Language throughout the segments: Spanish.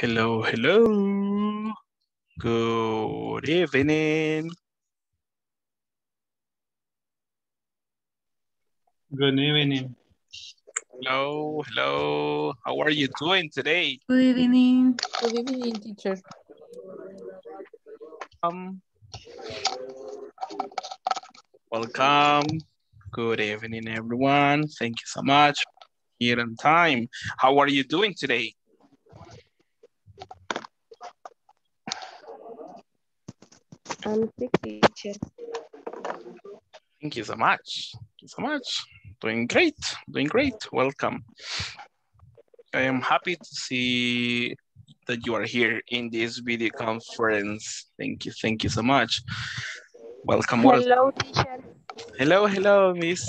Hello, hello. Good evening. Good evening. Hello, hello. How are you doing today? Good evening. Good evening, teacher. Welcome. Good evening, everyone. Thank you so much. Here on time. How are you doing today? I'm sick, teacher. Thank you so much. Thank you so much. Doing great. Doing great. Welcome. I am happy to see that you are here in this video conference. Thank you. Thank you so much. Welcome. Hello, teacher. Hello, hello, miss.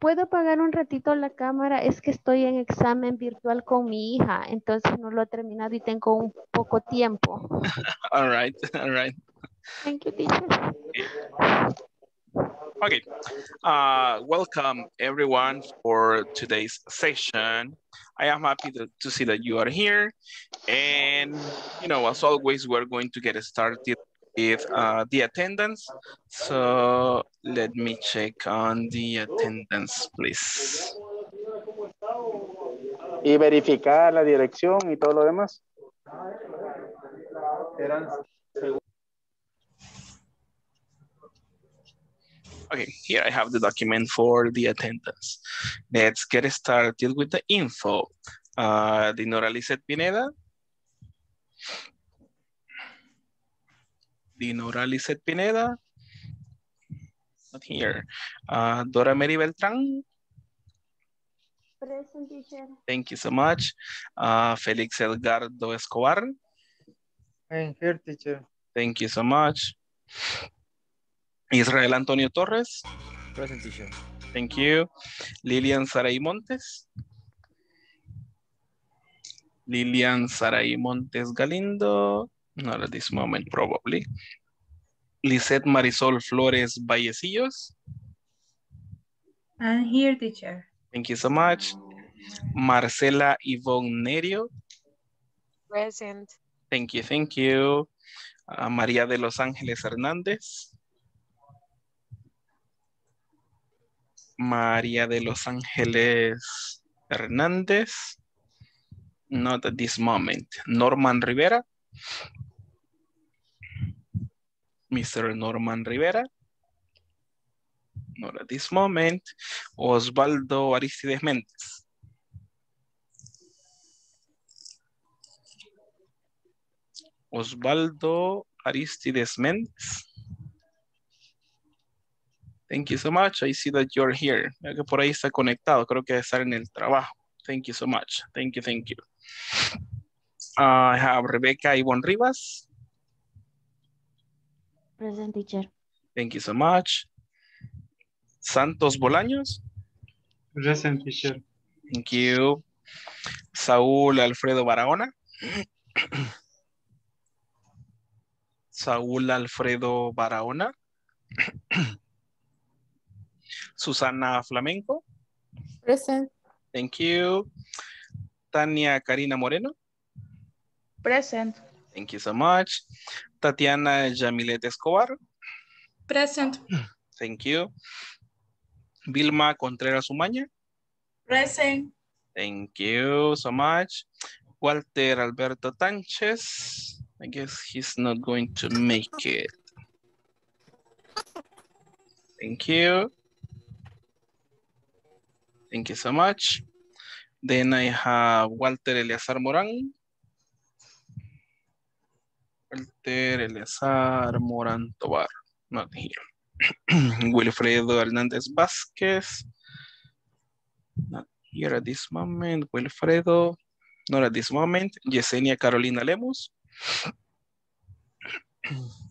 ¿Puedo apagar un ratito la cámara? Es que estoy en examen virtual con mi hija, entonces no lo he terminado y tengo un poco tiempo. All right, all right. Thank you, teacher. Okay. Welcome, everyone, for today's session. I am happy to see that you are here. And, you know, as always, we're going to get started with the attendance. So let me check on the attendance, please. Y verificar la dirección y todo lo demás. Okay, here I have the document for the attendance. Let's get started with the info. Dinora Lizeth Pineda. Dinora Lizeth Pineda, not here. Dora Mary Beltrán. Present, teacher. Thank you so much. Félix Edgardo Escobar. I'm here, teacher. Thank you so much. Israel Antonio Torres. Present, teacher. Thank you. Lilian Saray Montes. Lilian Saray Montes Galindo. Not at this moment, probably. Lizette Marisol Flores Vallecillos. I'm here, teacher. Thank you so much. Marcela Ivonne Nerio. Present. Thank you, thank you. Maria de Los Angeles Hernandez. Maria de Los Angeles Hernandez. Not at this moment. Norman Rivera. Mr. Norman Rivera, not at this moment. Osvaldo Aristides Méndez. Osvaldo Aristides Méndez. Thank you so much. I see that you're here. Creo que por ahí está conectado. Creo que debe estar en el trabajo. Thank you so much. Thank you, thank you. I have Rebeca Ivonne Rivas. Present, teacher. Thank you so much. Santos Bolaños. Present, teacher. Thank you. Saúl Alfredo Barahona. Saúl Alfredo Barahona. Susana Flamenco. Present. Thank you. Tania Karina Moreno. Present. Thank you so much. Tatiana Jamilet Escobar. Present. Thank you. Vilma Contreras Umaña. Present. Thank you so much. Walter Alberto Tánchez. I guess he's not going to make it. Thank you. Thank you so much. Then I have Walter Eleazar Morán. Walter Eleazar Morán Tovar, not here. Wilfredo Hernandez Vázquez, not here at this moment. Wilfredo, not at this moment. Yesenia Carolina Lemus.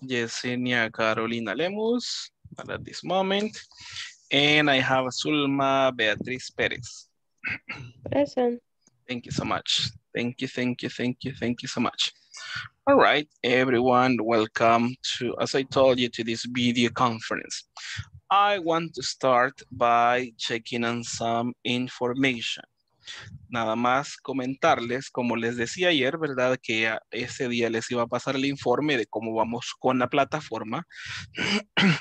Yesenia Carolina Lemus, not at this moment. And I have Zulma Beatriz Pérez. Present. Thank you so much. Thank you, thank you, thank you, thank you so much. All right, everyone, welcome to, as I told you, to this video conference. I want to start by checking on some information. Nada más comentarles, como les decía ayer, ¿verdad? Que ese día les iba a pasar el informe de cómo vamos con la plataforma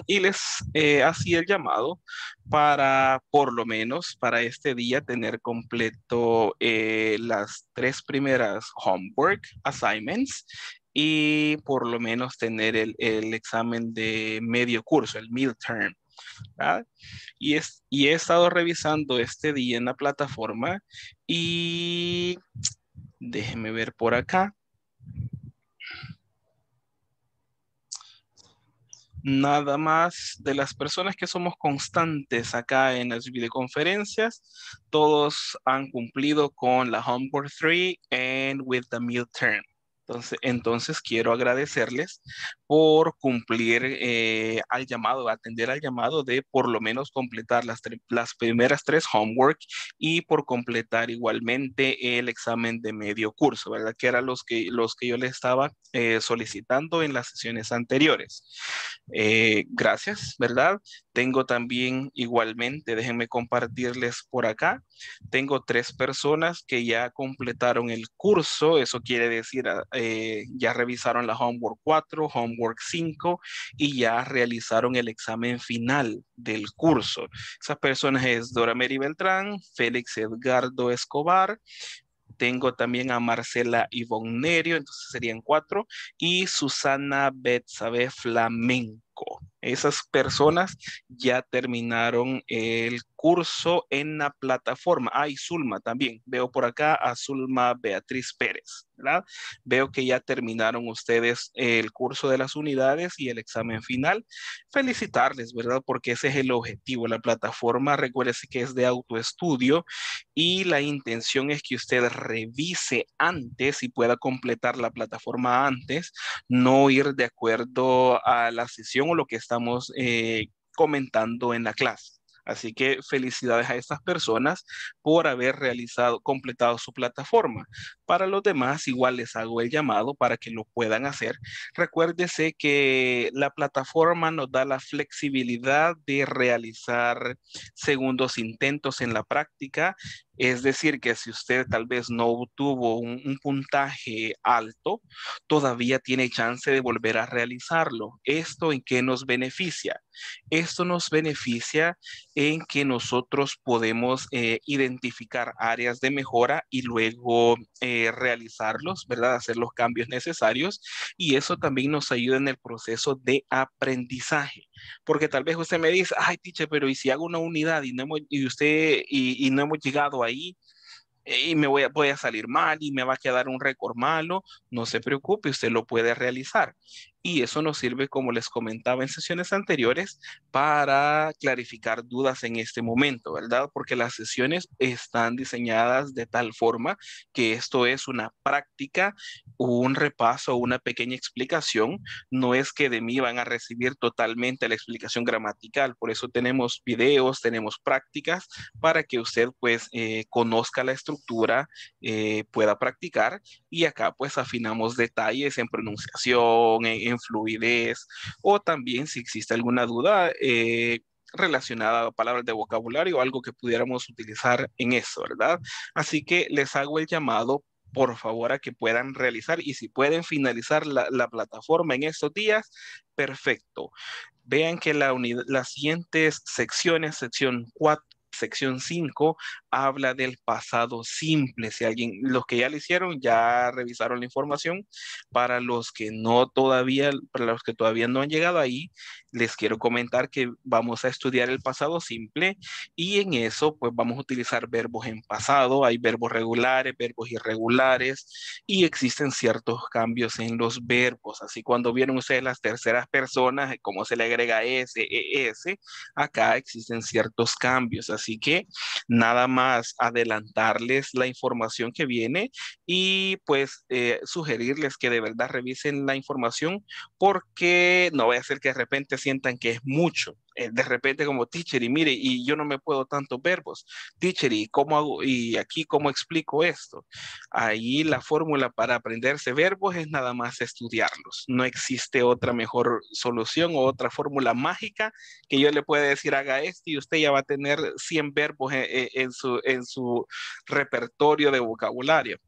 y les hacía el llamado para, por lo menos, para este día tener completo las 3 primeras homework assignments y por lo menos tener el examen de medio curso, el midterm. Y he estado revisando este día en la plataforma y déjenme ver por acá. Nada más de las personas que somos constantes acá en las videoconferencias, todos han cumplido con la homework 3 and with the midterm. Entonces quiero agradecerles por cumplir al llamado, atender al llamado de por lo menos completar las primeras 3 homework y por completar igualmente el examen de medio curso, ¿verdad? Que eran los que yo les estaba solicitando en las sesiones anteriores. Gracias, ¿verdad? Tengo también igualmente, déjenme compartirles por acá, tengo 3 personas que ya completaron el curso, eso quiere decir ya revisaron la homework 4, homework 5 y ya realizaron el examen final del curso. Esas personas es Dora Mary Beltrán, Félix Edgardo Escobar, tengo también a Marcela Ivonne Nerio, entonces serían 4, y Susana Betsabe Flamenco. Esas personas ya terminaron el curso en la plataforma. Ah, y Zulma también. Veo por acá a Zulma Beatriz Pérez, ¿verdad? Veo que ya terminaron ustedes el curso de las unidades y el examen final. Felicitarles, ¿verdad? Porque ese es el objetivo. La plataforma, recuérdense que es de autoestudio y la intención es que usted revise antes y pueda completar la plataforma antes, no ir de acuerdo a la sesión o lo que estamos comentando en la clase. Así que felicidades a estas personas por haber completado su plataforma. Para los demás, igual les hago el llamado para que lo puedan hacer. Recuérdese que la plataforma nos da la flexibilidad de realizar segundos intentos en la práctica. Es decir, que si usted tal vez no obtuvo un puntaje alto, todavía tiene chance de volver a realizarlo. ¿Esto en qué nos beneficia? Esto nos beneficia en que nosotros podemos identificar áreas de mejora y luego realizarlos, ¿verdad? Hacer los cambios necesarios y eso también nos ayuda en el proceso de aprendizaje. Porque tal vez usted me dice, ay, teacher, pero ¿y si hago una unidad y no hemos llegado ahí? Y me voy a salir mal y me va a quedar un récord malo. No se preocupe, usted lo puede realizar. Y eso nos sirve, como les comentaba en sesiones anteriores, para clarificar dudas en este momento, ¿verdad? Porque las sesiones están diseñadas de tal forma que esto es una práctica, un repaso, una pequeña explicación. No es que de mí van a recibir totalmente la explicación gramatical. Por eso tenemos videos, tenemos prácticas para que usted pues conozca la estructura, pueda practicar y acá pues afinamos detalles en pronunciación, en fluidez o también si existe alguna duda relacionada a palabras de vocabulario o algo que pudiéramos utilizar en eso, ¿verdad? Así que les hago el llamado por favor a que puedan realizar y si pueden finalizar la plataforma en estos días, perfecto. Vean que las siguientes secciones, sección 4, sección 5 habla del pasado simple. Si alguien, los que ya lo hicieron, ya revisaron la información. Para los que no todavía, para los que todavía no han llegado ahí, les quiero comentar que vamos a estudiar el pasado simple y en eso pues vamos a utilizar verbos en pasado. Hay verbos regulares, verbos irregulares y existen ciertos cambios en los verbos. Así cuando vieron ustedes las terceras personas, como se le agrega s, acá existen ciertos cambios. Así que nada más adelantarles la información que viene y pues sugerirles que de verdad revisen la información porque no vaya a ser que de repente sientan que es mucho. de repente como teacher y mire, y yo no me puedo tantos verbos, teacher, y cómo hago, y aquí cómo explico esto. Ahí la fórmula para aprenderse verbos es nada más estudiarlos. No existe otra mejor solución o otra fórmula mágica que yo le pueda decir haga esto y usted ya va a tener 100 verbos en su repertorio de vocabulario.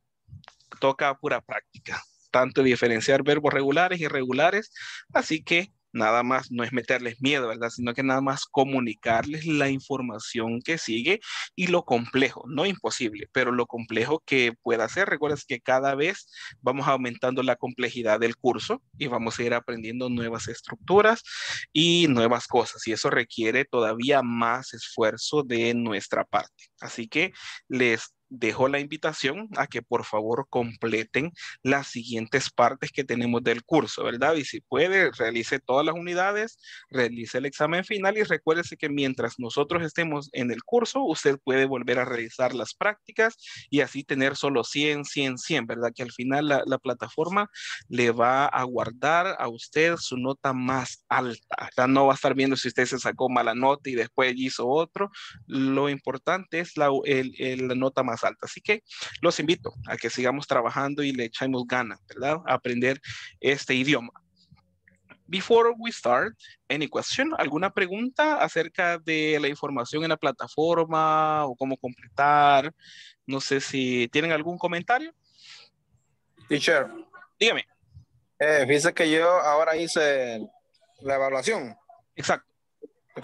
Toca pura práctica, tanto diferenciar verbos regulares e irregulares, así que nada más no es meterles miedo, ¿verdad? Sino que nada más comunicarles la información que sigue y lo complejo, no imposible, pero lo complejo que pueda ser. Recuerden que cada vez vamos aumentando la complejidad del curso y vamos a ir aprendiendo nuevas estructuras y nuevas cosas, y eso requiere todavía más esfuerzo de nuestra parte. Así que les dejo la invitación a que por favor completen las siguientes partes que tenemos del curso, ¿verdad? Y si puede, realice todas las unidades, realice el examen final, y recuérdese que mientras nosotros estemos en el curso, usted puede volver a realizar las prácticas y así tener solo 100, 100, 100, ¿verdad? Que al final la plataforma le va a guardar a usted su nota más alta, ¿verdad? No va a estar viendo si usted se sacó mala nota y después hizo otro. Lo importante es la nota más alta. Así que los invito a que sigamos trabajando y le echamos ganas, ¿verdad? A aprender este idioma. Before we start, any question, alguna pregunta acerca de la información en la plataforma o cómo completar. No sé si tienen algún comentario. Teacher, dígame. Fíjese que yo ahora hice la evaluación. Exacto.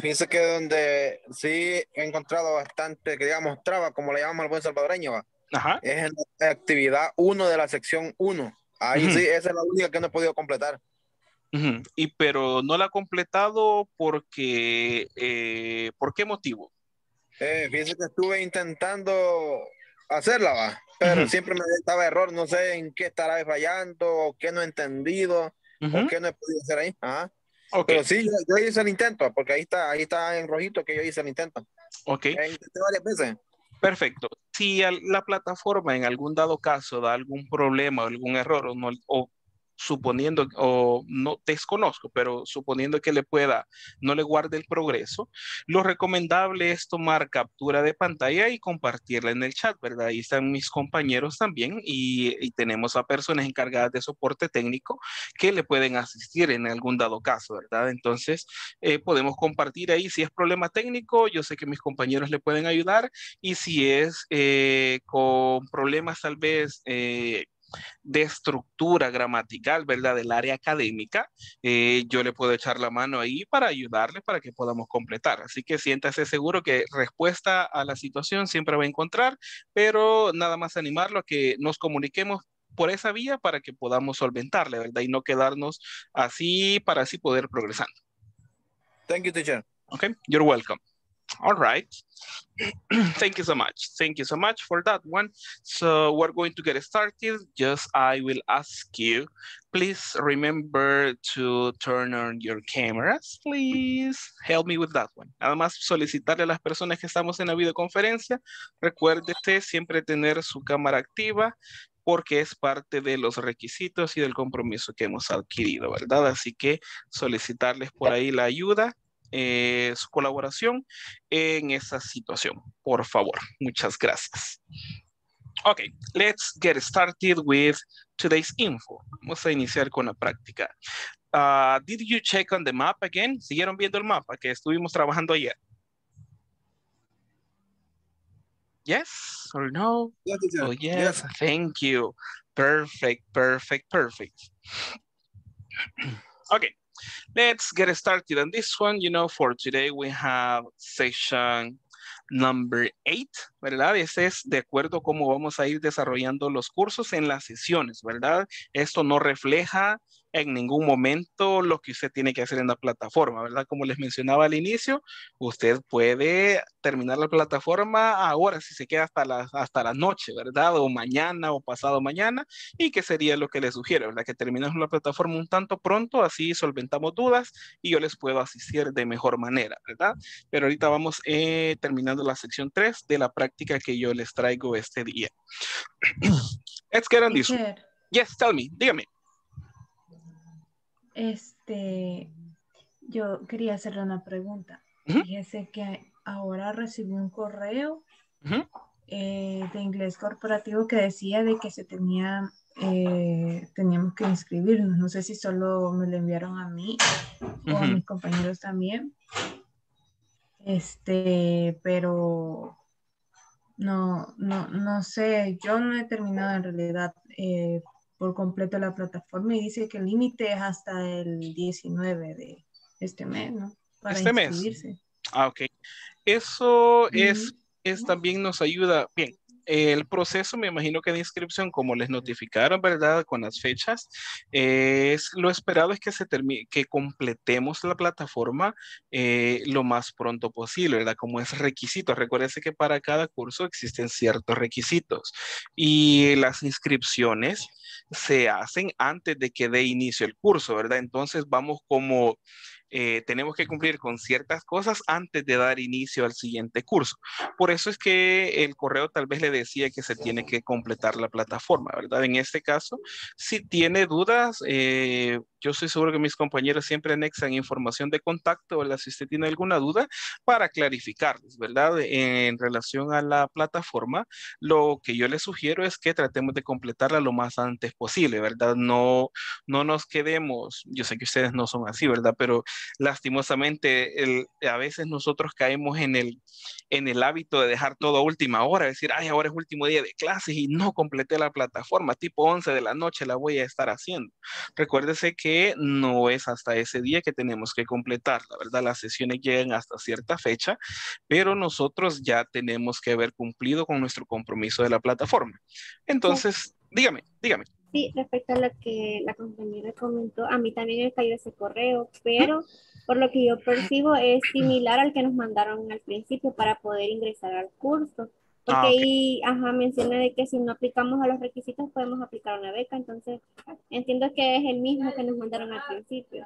Fíjense que donde sí he encontrado bastante, que digamos, traba, como le llamamos al buen salvadoreño, ¿va? Ajá. Es en la actividad 1 de la sección 1. Ahí sí, esa es la única que no he podido completar. Y pero no la ha completado porque, ¿por qué motivo? Fíjense que estuve intentando hacerla, ¿va? Pero siempre me daba error, no sé en qué estará fallando, o qué no he entendido, o qué no he podido hacer ahí. Ajá. Okay. Pero sí, yo hice el intento, porque ahí está en rojito que yo hice el intento. Ok. Intenté varias veces. Perfecto. Si la plataforma en algún dado caso da algún problema, algún error, suponiendo, o no desconozco, pero suponiendo que no le guarde el progreso, lo recomendable es tomar captura de pantalla y compartirla en el chat, ¿verdad? Ahí están mis compañeros también, y tenemos a personas encargadas de soporte técnico que le pueden asistir en algún dado caso, ¿verdad? Entonces podemos compartir ahí. Si es problema técnico, yo sé que mis compañeros le pueden ayudar, y si es con problemas tal vez de estructura gramatical, ¿verdad? Del área académica, yo le puedo echar la mano ahí para ayudarle para que podamos completar. Así que siéntase seguro que respuesta a la situación siempre va a encontrar, pero nada más animarlo a que nos comuniquemos por esa vía para que podamos solventarle, ¿verdad? Y no quedarnos así, para así poder progresando. Thank you, teacher. Okay, you're welcome. All right. Thank you so much. Thank you so much for that one. So we're going to get started. Just I will ask you, please remember to turn on your cameras, please. Help me with that one. Nada más solicitarle a las personas que estamos en la videoconferencia, recuérdese siempre tener su cámara activa, porque es parte de los requisitos y del compromiso que hemos adquirido, ¿verdad? Así que solicitarles por ahí la ayuda, su colaboración en esa situación, por favor. Muchas gracias. Okay, let's get started with today's info. Vamos a iniciar con la práctica. Did you check on the map again? ¿Siguieron viendo el mapa que estuvimos trabajando ayer? Yes or no? Yes, oh, yes. Yes. Thank you. Perfect, perfect, perfect. Okay. Let's get started on this one. You know, for today we have section number 8, ¿verdad? Ese es de acuerdo a cómo vamos a ir desarrollando los cursos en las sesiones, ¿verdad? Esto no refleja en ningún momento lo que usted tiene que hacer en la plataforma, ¿verdad? Como les mencionaba al inicio, usted puede terminar la plataforma ahora, si se queda hasta la noche, ¿verdad? O mañana o pasado mañana, y que sería lo que les sugiero, ¿verdad? Que terminemos la plataforma un tanto pronto, así solventamos dudas y yo les puedo asistir de mejor manera, ¿verdad? Pero ahorita vamos terminando la sección 3 de la práctica que yo les traigo este día. Let's get on this one. Yes, tell me, dígame. Yo quería hacerle una pregunta. Fíjese que ahora recibí un correo de inglés corporativo que decía de que se tenía, teníamos que inscribirnos. No sé si solo me lo enviaron a mí o a mis compañeros también. Pero no sé, yo no he terminado en realidad por completo la plataforma y dice que el límite es hasta el 19 de este mes, ¿no? Para este inscribirse. Mes. Ah, ok. Eso es también nos ayuda. Bien, el proceso me imagino que de inscripción, como les notificaron, ¿verdad? Con las fechas, lo esperado es que se termine, que completemos la plataforma lo más pronto posible, ¿verdad? Como es requisito. Recuérdense que para cada curso existen ciertos requisitos y las inscripciones se hacen antes de que dé inicio el curso, ¿verdad? Entonces vamos como... tenemos que cumplir con ciertas cosas antes de dar inicio al siguiente curso. Por eso es que el correo tal vez le decía que se tiene que completar la plataforma, ¿verdad? En este caso, si tiene dudas, yo estoy seguro que mis compañeros siempre anexan información de contacto, ¿verdad? Si usted tiene alguna duda, para clarificarles, ¿verdad? En relación a la plataforma, lo que yo les sugiero es que tratemos de completarla lo más antes posible, ¿verdad? No nos quedemos, yo sé que ustedes no son así, ¿verdad? Pero lastimosamente a veces nosotros caemos en el hábito de dejar todo a última hora, decir, ay, ahora es último día de clases y no completé la plataforma, tipo 11 de la noche la voy a estar haciendo. Recuérdese que no es hasta ese día que tenemos que completarla, ¿verdad? Las sesiones llegan hasta cierta fecha, pero nosotros ya tenemos que haber cumplido con nuestro compromiso de la plataforma. Entonces, dígame. Sí, respecto a lo que la compañera comentó, a mí también me cayó ese correo, pero por lo que yo percibo es similar al que nos mandaron al principio para poder ingresar al curso. Porque ahí, menciona de que si no aplicamos a los requisitos podemos aplicar una beca, entonces entiendo que es el mismo que nos mandaron al principio.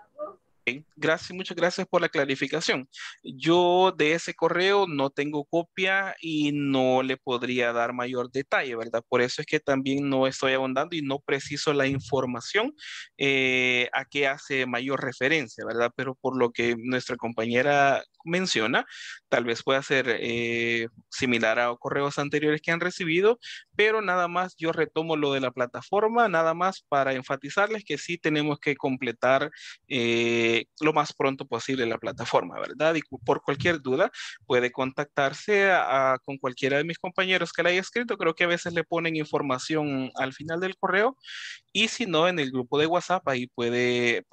Gracias, muchas gracias por la clarificación. Yo de ese correo no tengo copia y no le podría dar mayor detalle, ¿verdad? Por eso es que también no estoy abundando y no preciso la información a qué hace mayor referencia, ¿verdad? Pero por lo que nuestra compañera menciona, tal vez pueda ser similar a correos anteriores que han recibido, pero nada más yo retomo lo de la plataforma, nada más para enfatizarles que sí tenemos que completar lo más pronto posible la plataforma, ¿verdad? Y por cualquier duda puede contactarse con cualquiera de mis compañeros que la haya escrito. Creo que a veces le ponen información al final del correo y si no, en el grupo de WhatsApp ahí puede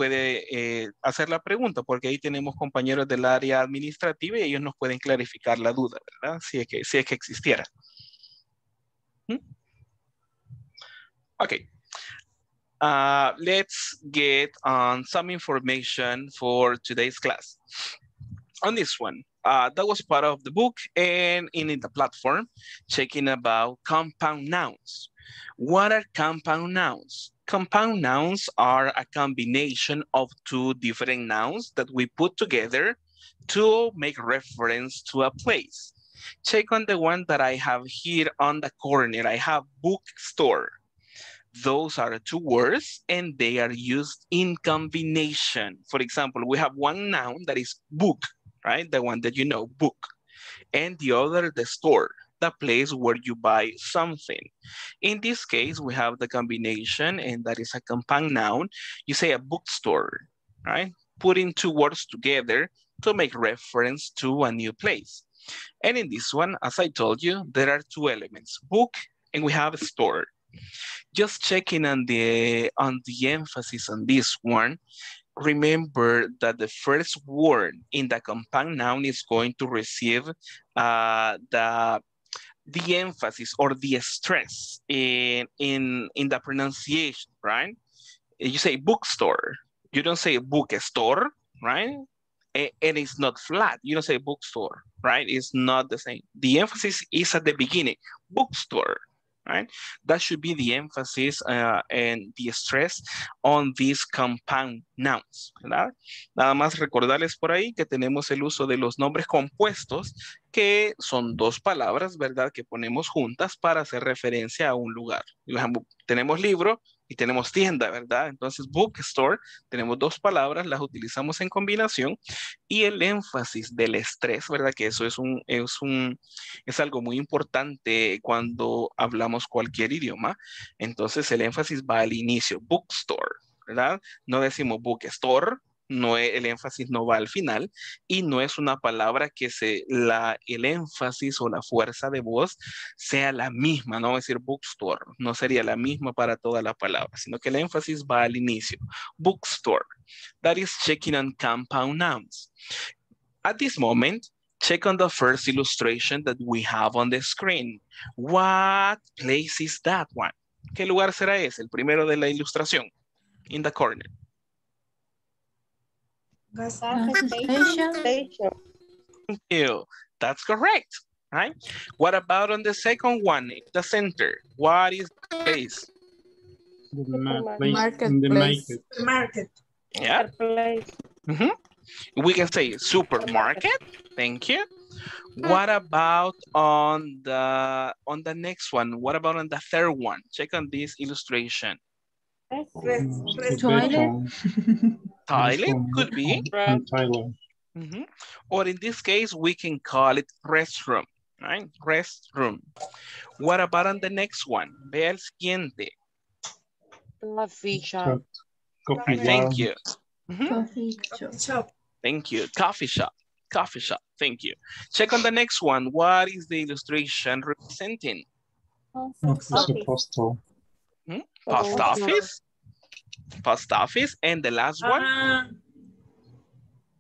hacer la pregunta, porque ahí tenemos compañeros del área administrativa y ellos nos pueden clarificar la duda, ¿verdad? Si es que existiera. Ok. Let's get on some information for today's class. On this one, that was part of the book and in the platform, checking about compound nouns. What are compound nouns? Compound nouns are a combination of two different nouns that we put together to make reference to a place. Check on the one that I have here on the corner. I have bookstore. Those are two words and they are used in combination. For example, we have one noun that is book, right? The one that you know, book. And the other, the store, the place where you buy something. In this case, we have the combination and that is a compound noun. You say a bookstore, right? Putting two words together to make reference to a new place. And in this one, as I told you, there are two elements, book and we have a store. Just checking on the emphasis on this one, remember that the first word in the compound noun is going to receive the emphasis or the stress in the pronunciation, right? You say bookstore, you don't say bookstore, right? And it's not flat, you don't say bookstore, right? It's not the same. The emphasis is at the beginning, bookstore. Right? That should be the emphasis and the stress on these compound nouns, ¿verdad? Nada más recordarles por ahí que tenemos el uso de los nombres compuestos que son dos palabras, ¿verdad?, que ponemos juntas para hacer referencia a un lugar. Tenemos libro y tenemos tienda, ¿verdad? Entonces, bookstore, tenemos dos palabras, las utilizamos en combinación, y el énfasis del estrés, ¿verdad? Que eso es algo muy importante cuando hablamos cualquier idioma. Entonces, el énfasis va al inicio, bookstore, ¿verdad? No decimos bookstore, no, el énfasis no va al final, y no es una palabra que el énfasis o la fuerza de voz sea la misma, no decir bookstore, no sería la misma para toda la palabra, sino que el énfasis va al inicio. Bookstore, that is checking on compound nouns. At this moment, check on the first illustration that we have on the screen. What place is that one? ¿Qué lugar será ese? El primero de la ilustración, in the corner. Station. Thank you. That's correct. Right? What about on the second one, in the center? What is the place? The market. Yeah. Mm-hmm. We can say supermarket. Thank you. What about on the next one? What about on the third one? Check on this illustration. Toilet. Toilet could be. Mm-hmm. Or in this case, we can call it restroom, right? Restroom. What about on the next one? Ve al siguiente. Coffee shop. Thank you. Mm-hmm. Coffee shop. Thank you. Coffee shop. Coffee shop. Thank you. Check on the next one. What is the illustration representing? Post office. Hmm? Post office. Post office, and the last one?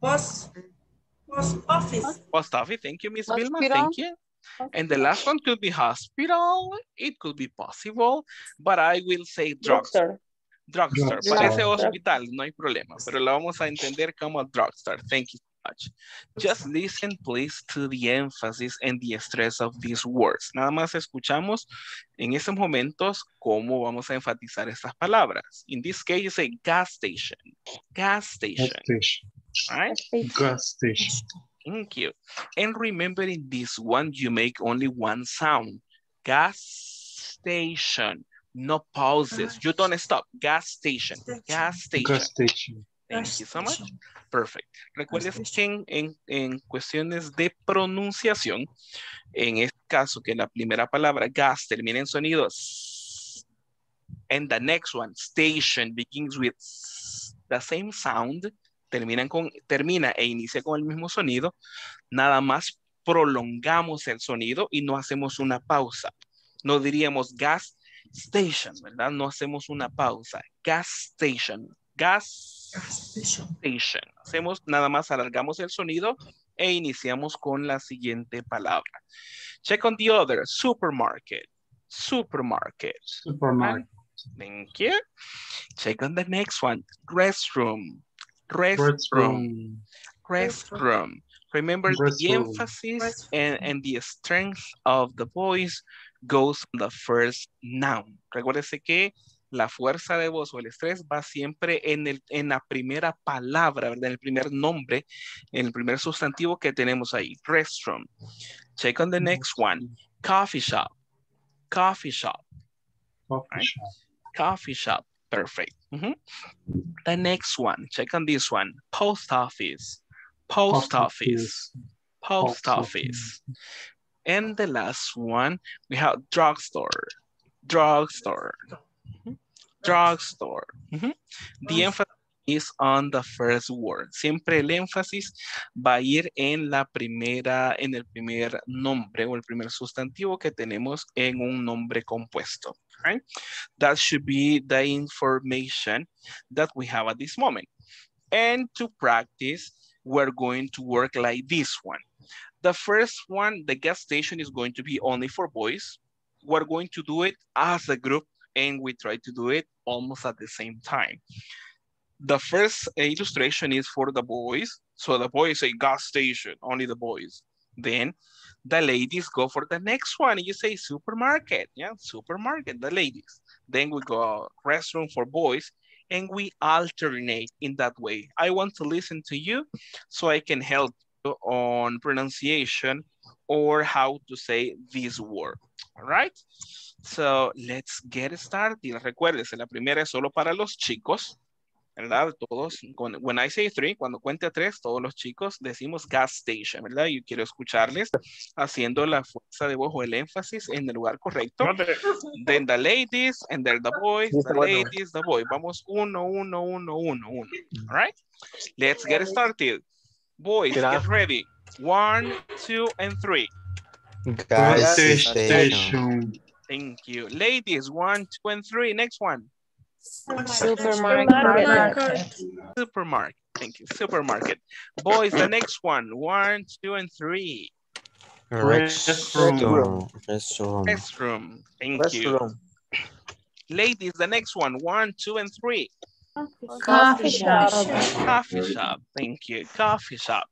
Post office. Post office, thank you, Miss Vilma, thank you. And the last one could be hospital, it could be possible, but I will say drugstore. Drugstore, parece hospital, no hay problema, pero la vamos a entender como drugstore, thank you. Just listen, please, to the emphasis and the stress of these words. Nada más escuchamos en estos momentos cómo vamos a enfatizar estas palabras. In this case, you say gas station. Gas station. Right? Gas station. Thank you. And remember, in this one, you make only one sound. Gas station. No pauses. You don't stop. Gas station. Gas station. Gas station. Thank you so much. Perfect. Recuerden que en cuestiones de pronunciación, en este caso que la primera palabra gas termina en sonido s, and the next one station begins with s, the same sound, termina e inicia con el mismo sonido, nada más prolongamos el sonido y no hacemos una pausa. No diríamos gas station, ¿verdad? No hacemos una pausa. Gas station. Gas station. Hacemos nada más, alargamos el sonido e iniciamos con la siguiente palabra. Check on the other. Supermarket. Supermarket. Supermarket. Thank you. Check on the next one. Restroom. Restroom. Restroom. Remember, the emphasis and the strength of the voice goes on the first noun. Recuérdese que la fuerza de voz o el estrés va siempre en la primera palabra, ¿verdad? En el primer nombre, en el primer sustantivo que tenemos ahí. Restroom. Check on the next one. Coffee shop. Coffee shop. Coffee shop. Right? Coffee shop. Perfect. Mm-hmm. The next one. Check on this one. Post office. Post office. Post office. And the last one, we have drugstore. Drugstore. Drugstore. Mm-hmm. The emphasis is on the first word. Siempre el énfasis va a ir en el primer nombre o el primer sustantivo que tenemos en un nombre compuesto. Right? That should be the information that we have at this moment. And to practice, we're going to work like this one. The first one, the gas station, is going to be only for boys. We're going to do it as a group, and we try to do it almost at the same time. The first illustration is for the boys. So the boys say gas station, only the boys. Then the ladies go for the next one. You say supermarket, yeah, supermarket, the ladies. Then we go restroom for boys, and we alternate in that way. I want to listen to you so I can help you on pronunciation or how to say this word. All right. So let's get started. Recuérdense, la primera es solo para los chicos, ¿verdad? Todos, when I say three, cuando cuente a tres, todos los chicos decimos gas station, ¿verdad? Yo quiero escucharles haciendo la fuerza de voz o el énfasis en el lugar correcto. Then the ladies, and then the boys, the ladies, the boys. Vamos uno. All right? Let's get started. Boys, get ready. 1, 2, and 3. Gas station. Thank you. Ladies, 1, 2, and 3. Next one. Supermarket. Thank you. Supermarket. Boys, the next one. 1, 2, and 3. Restroom. Thank you. Ladies, the next one. 1, 2, and 3. Coffee shop. Coffee shop. Thank you. Coffee shop.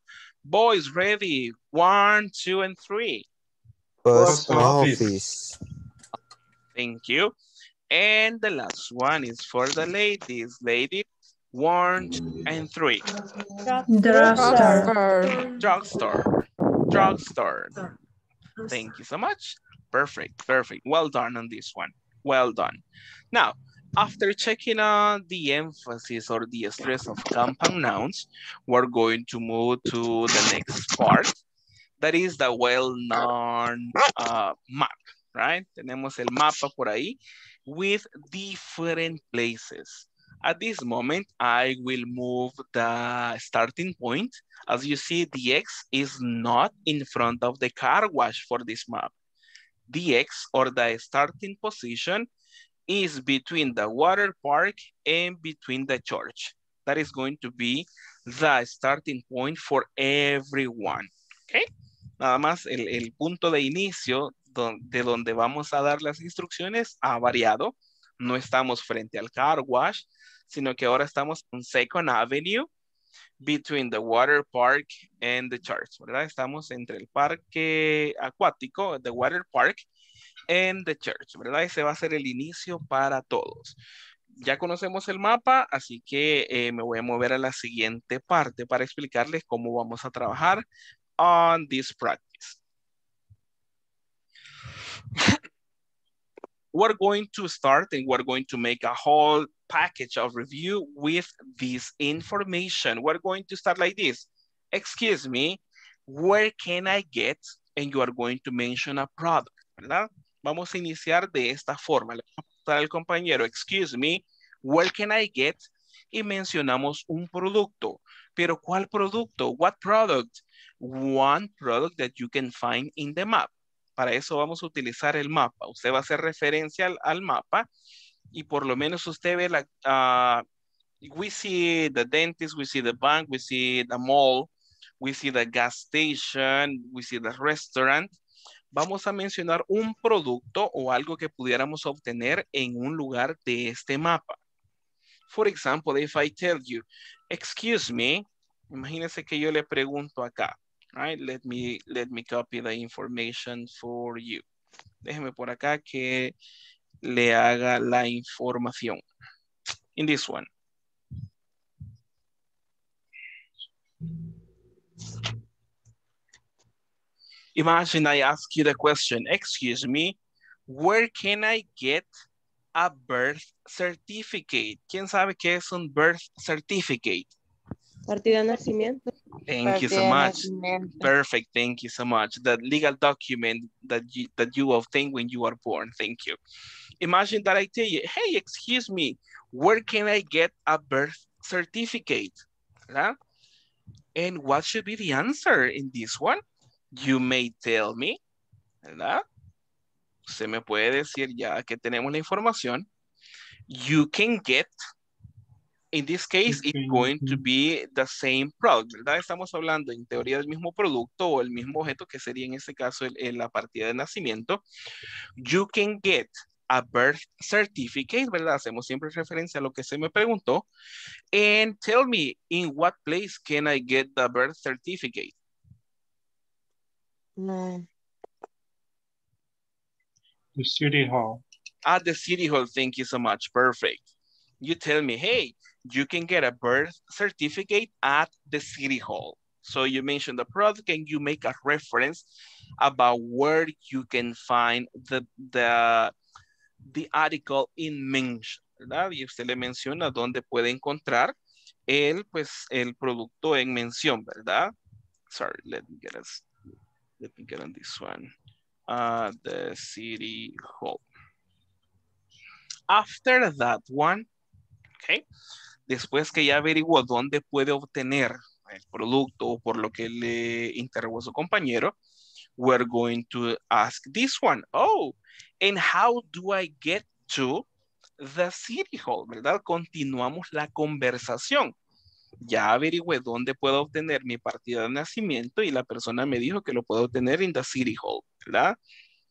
Boys, ready. 1, 2, and 3. Post office. Thank you. And the last one is for the ladies. Ladies, 1, 2, and 3. Drugstore. Drugstore. Drugstore. Thank you so much. Perfect, perfect. Well done on this one. Well done. Now, after checking on the emphasis or the stress of compound nouns, we're going to move to the next part. That is the well-known map, right? Tenemos el mapa por ahí with different places. At this moment, I will move the starting point. As you see, the X is not in front of the car wash for this map. The X, or the starting position, is between the water park and between the church. That is going to be the starting point for everyone, okay? Nada más el punto de inicio de donde vamos a dar las instrucciones ha variado. No estamos frente al car wash, sino que ahora estamos en 2nd Avenue between the water park and the church, ¿verdad? Estamos entre el parque acuático, the water park, and the church, ¿verdad? Ese va a ser el inicio para todos. Ya conocemos el mapa, así que me voy a mover a la siguiente parte para explicarles cómo vamos a trabajar on this practice. We're going to start and we're going to make a whole package of review with this information. We're going to start like this. Excuse me, where can I get? And you are going to mention a product, ¿verdad? Vamos a iniciar de esta forma. Le vamos a preguntar al compañero, excuse me, where can I get? Y mencionamos un producto. Pero ¿cuál producto? What product? One product that you can find in the map. Para eso vamos a utilizar el mapa. Usted va a hacer referencia al mapa y por lo menos usted ve la... we see the dentist, we see the bank, we see the mall, we see the gas station, we see the restaurant. Vamos a mencionar un producto o algo que pudiéramos obtener en un lugar de este mapa. For example, if I tell you, excuse me, imagínense que yo le pregunto acá. Right, let me copy the information for you. Déjeme por acá que le haga la información. In this one. Imagine I ask you the question, excuse me, where can I get a birth certificate? ¿Quién sabe qué es un birth certificate? Partida de nacimiento. Thank you so much. Perfect. Thank you so much. The legal document that you obtain when you are born. Thank you. Imagine that I tell you, hey, excuse me, where can I get a birth certificate? ¿Verdad? And what should be the answer in this one? You may tell me, ¿verdad? Se me puede decir ya que tenemos la información. You can get. In this case, it's going to be the same product, ¿verdad? Estamos hablando en teoría del mismo producto o el mismo objeto que sería en este caso la partida de nacimiento. You can get a birth certificate, ¿verdad? Hacemos siempre referencia a lo que se me preguntó. And tell me, in what place can I get the birth certificate? No. The city hall. At the city hall, thank you so much, perfect. You tell me, hey, you can get a birth certificate at the city hall. So you mentioned the product. Can you make a reference about where you can find the article in mention, ¿verdad? Y usted le menciona dónde puede encontrar el, pues, el producto en mención, ¿verdad? Sorry, let me get on this one. The city hall. After that one, okay. Después que ya averiguó dónde puede obtener el producto o por lo que le interrogó su compañero, we're going to ask this one. Oh, and how do I get to the city hall? ¿Verdad? Continuamos la conversación. Ya averigüé dónde puedo obtener mi partida de nacimiento y la persona me dijo que lo puedo obtener in the city hall, ¿verdad?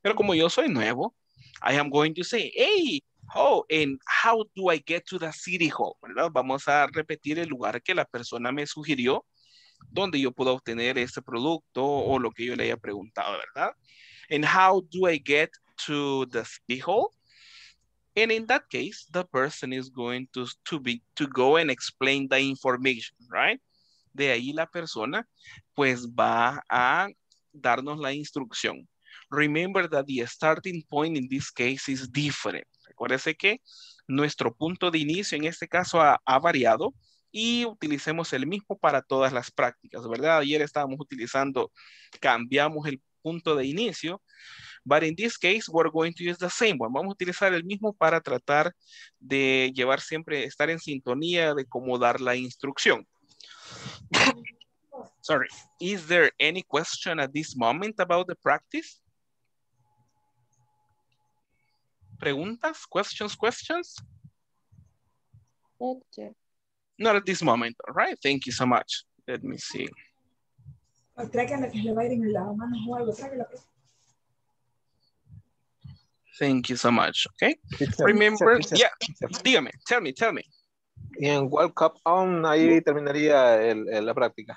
Pero como yo soy nuevo, I am going to say, hey, oh, and how do I get to the city hall, ¿verdad? Vamos a repetir el lugar que la persona me sugirió, donde yo puedo obtener este producto o lo que yo le haya preguntado, ¿verdad? And how do I get to the city hall? And in that case, the person is going to go and explain the information, right? De ahí la persona pues va a darnos la instrucción. Remember that the starting point in this case is different. Recuérdese que nuestro punto de inicio en este caso ha variado y utilicemos el mismo para todas las prácticas, ¿verdad? Ayer estábamos utilizando, cambiamos el punto de inicio, but in this case we're going to use the same one. Vamos a utilizar el mismo para tratar de llevar siempre, estar en sintonía de cómo dar la instrucción. Sorry. Is there any question at this moment about the practice? Preguntas, questions? Okay. Not at this moment. All right. Thank you so much. Let me see. Thank you so much. Okay. Remember, dígame, tell me. En World Cup on, ahí terminaría la práctica.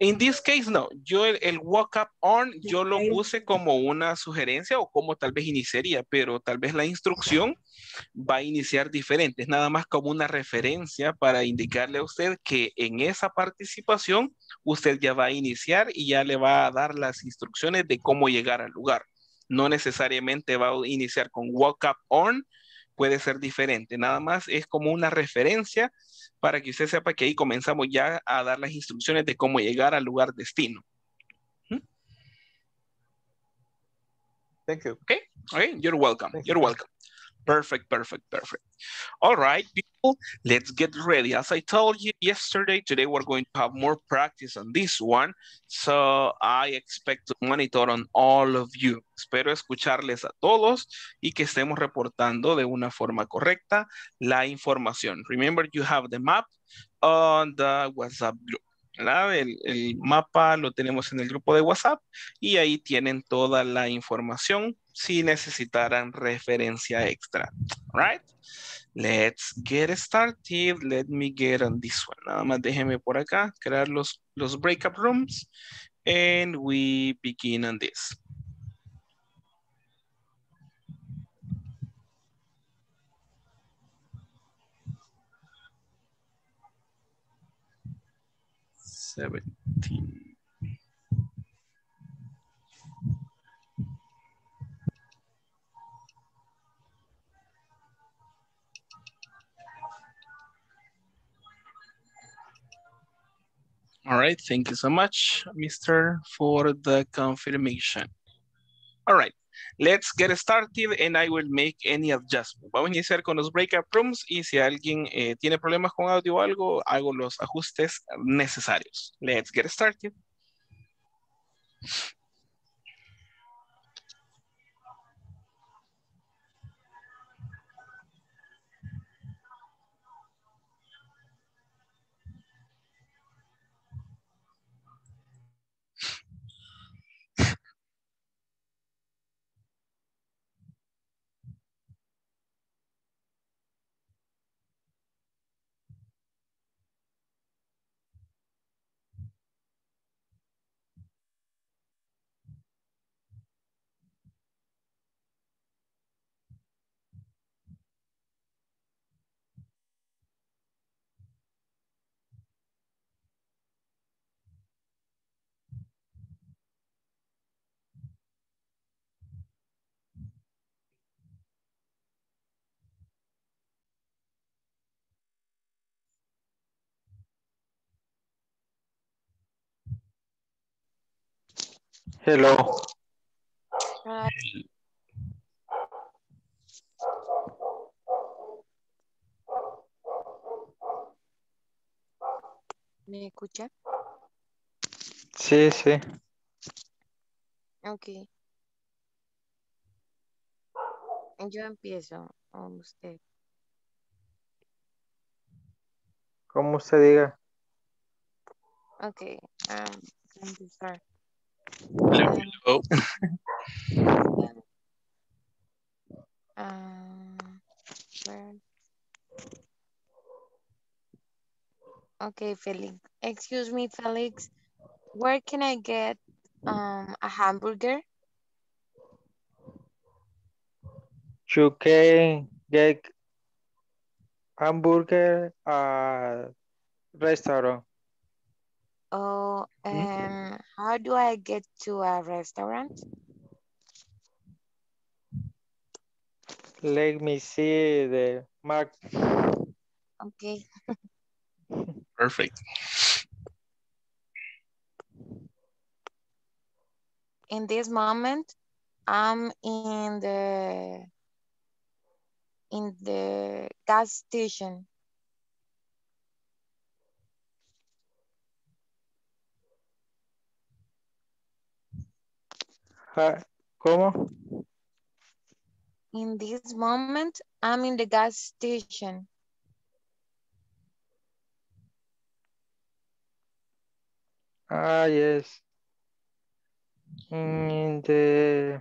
In this case, no. Yo el walk up on, yo lo puse como una sugerencia o como tal vez iniciaría, pero tal vez la instrucción va a iniciar diferente. Es nada más como una referencia para indicarle a usted que en esa participación usted ya va a iniciar y ya le va a dar las instrucciones de cómo llegar al lugar. No necesariamente va a iniciar con walk up on, puede ser diferente. Nada más es como una referencia para que usted sepa que ahí comenzamos ya a dar las instrucciones de cómo llegar al lugar destino. Thank you. Okay. Okay. You're welcome. You're welcome. Perfect. All right, people, let's get ready. As I told you yesterday, today we're going to have more practice on this one. So I expect to monitor on all of you. Espero escucharles a todos y que estemos reportando de una forma correcta la información. Remember, you have the map on the WhatsApp group. El mapa lo tenemos en el grupo de WhatsApp y ahí tienen toda la información si necesitaran referencia extra. All right, let's get started. Let me get on this one. Nada más déjeme por acá crear los breakup rooms and we begin on this. All right, thank you so much, Mr., for the confirmation. All right, let's get started and I will make any adjustment. Vamos a iniciar con los breakout rooms y si alguien tiene problemas con audio o algo, hago los ajustes necesarios. Let's get started. Hello. Hi. ¿Me escucha? Sí, sí. Ok. Yo empiezo con usted. Como usted diga. Ok. Hello. Okay, Felix. Excuse me, Felix. Where can I get a hamburger? You can get hamburger at restaurant. Oh, how do I get to a restaurant? Let me see the map. Okay. Perfect. In this moment, I'm in the gas station. ¿Cómo? In this moment, I'm in the gas station. Ah, yes. In the...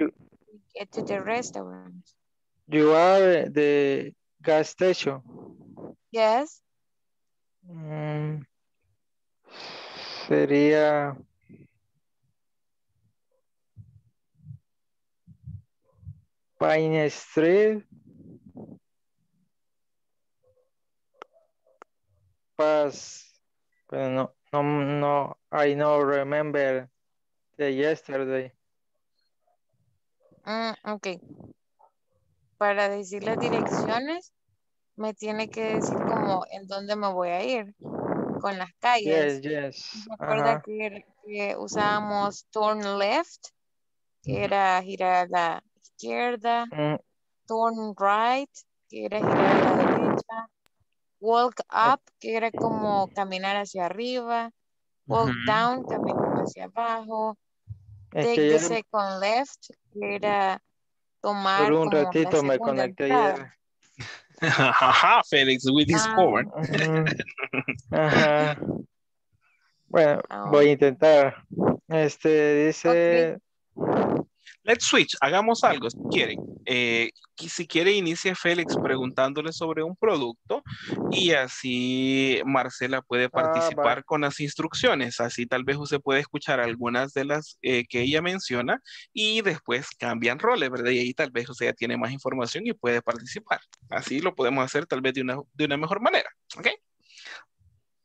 We get to the restaurant. You are at the gas station? Yes. Sería... Pine Street. Pass, pero no, I no remember the yesterday. Ok. Para decir las direcciones, me tiene que decir como en dónde me voy a ir, con las calles. Yes. Recuerda que usábamos turn left, que era girar a la izquierda, turn right, que era girar a la derecha, walk up, que era como caminar hacia arriba. Walk down, caminar hacia abajo. Take the second left, que era tomar por un ratito me conecté ayer. Ajá, Félix, we discovered. Ajá. Bueno, voy a intentar. Dice... Okay. Let's switch, hagamos algo si quieren. Si quiere inicie Félix preguntándole sobre un producto y así Marcela puede participar con las instrucciones. Así tal vez usted puede escuchar algunas de las que ella menciona y después cambian roles, ¿verdad? Y ahí tal vez usted ya tiene más información y puede participar. Así lo podemos hacer tal vez de una mejor manera. ¿Ok?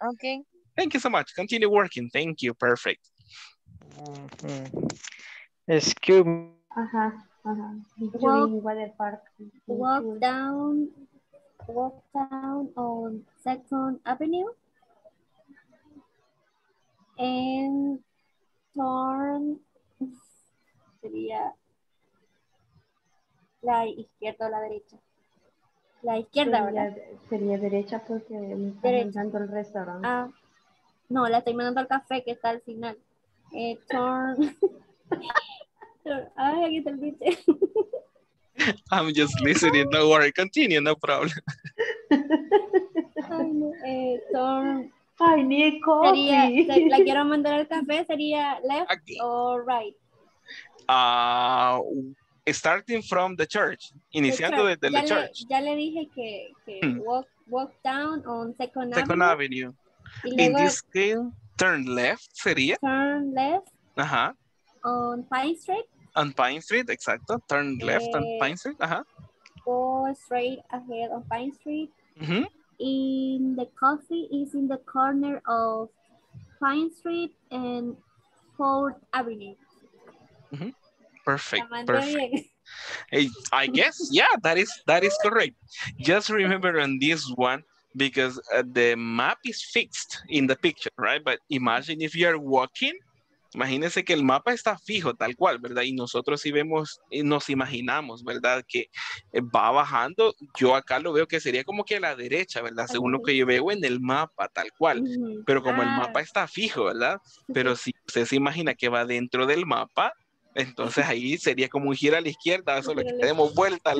Ok. Thank you so much. Continue working. Thank you. Perfect. Excuse me. Walk down on 2nd Avenue and turn sería la izquierda o la derecha. La izquierda, ¿verdad? Sería derecha porque me está mandando el restaurante. No, la estoy mandando al café que está al final. Turn. Ay, aquí está el biche. I'm just listening, no worry, continue, no problem. Ay, Nico. La quiero mandar al café, sería left aquí. Or right. Starting from the church, iniciando desde la church. Ya le dije que walk down on 2nd Avenue. Y luego, in this case, turn left sería. Turn left. Ajá. On Pine Street. On Pine Street, exacto. Turn left on Pine Street. Ajá. Go straight ahead on Pine Street. In the coffee is in the corner of Pine Street and 4th Avenue. Perfect. I guess, yeah, that is correct. Just remember on this one, because the map is fixed in the picture, right? But imagine if you're walking, imagínense que el mapa está fijo tal cual, ¿verdad? Y nosotros sí vemos, nos imaginamos, ¿verdad? Que va bajando, yo acá lo veo que sería como que a la derecha, ¿verdad? Según lo que yo veo en el mapa tal cual, pero como el mapa está fijo, ¿verdad? Pero si usted se imagina que va dentro del mapa, entonces ahí sería como un giro a la izquierda, solo que tenemos vuelta a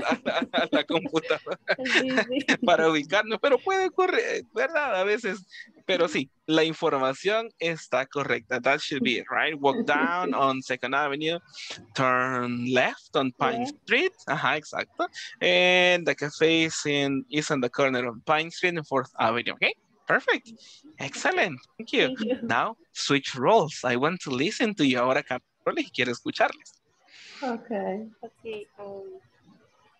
la computadora para ubicarnos, pero puede ocurrir, ¿verdad? A veces, pero sí, la información está correcta. That should be it, right? Walk down on 2nd Avenue, turn left on Pine Street. Ajá, exacto. And the cafe is on the corner of Pine Street and 4th Avenue, okay? Perfect. Excellent. Thank you. Now, switch roles. I want to listen to you ahora, y quiero escucharles. Okay. Okay.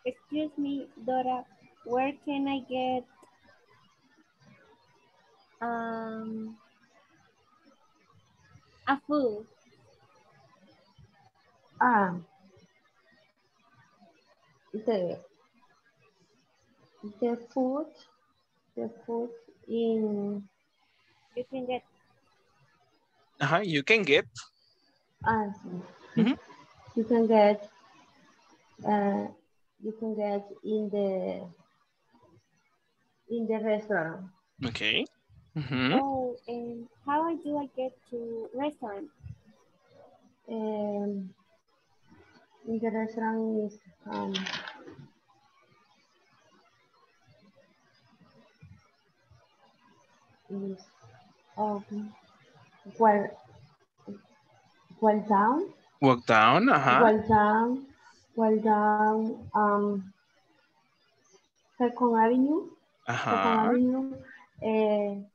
Excuse me, Dora, where can I get a food? The food in you can get. You can get in the restaurant. Okay. Oh, and how do I get to restaurant? In the restaurant is Walk down. Walk down. 2nd Avenue.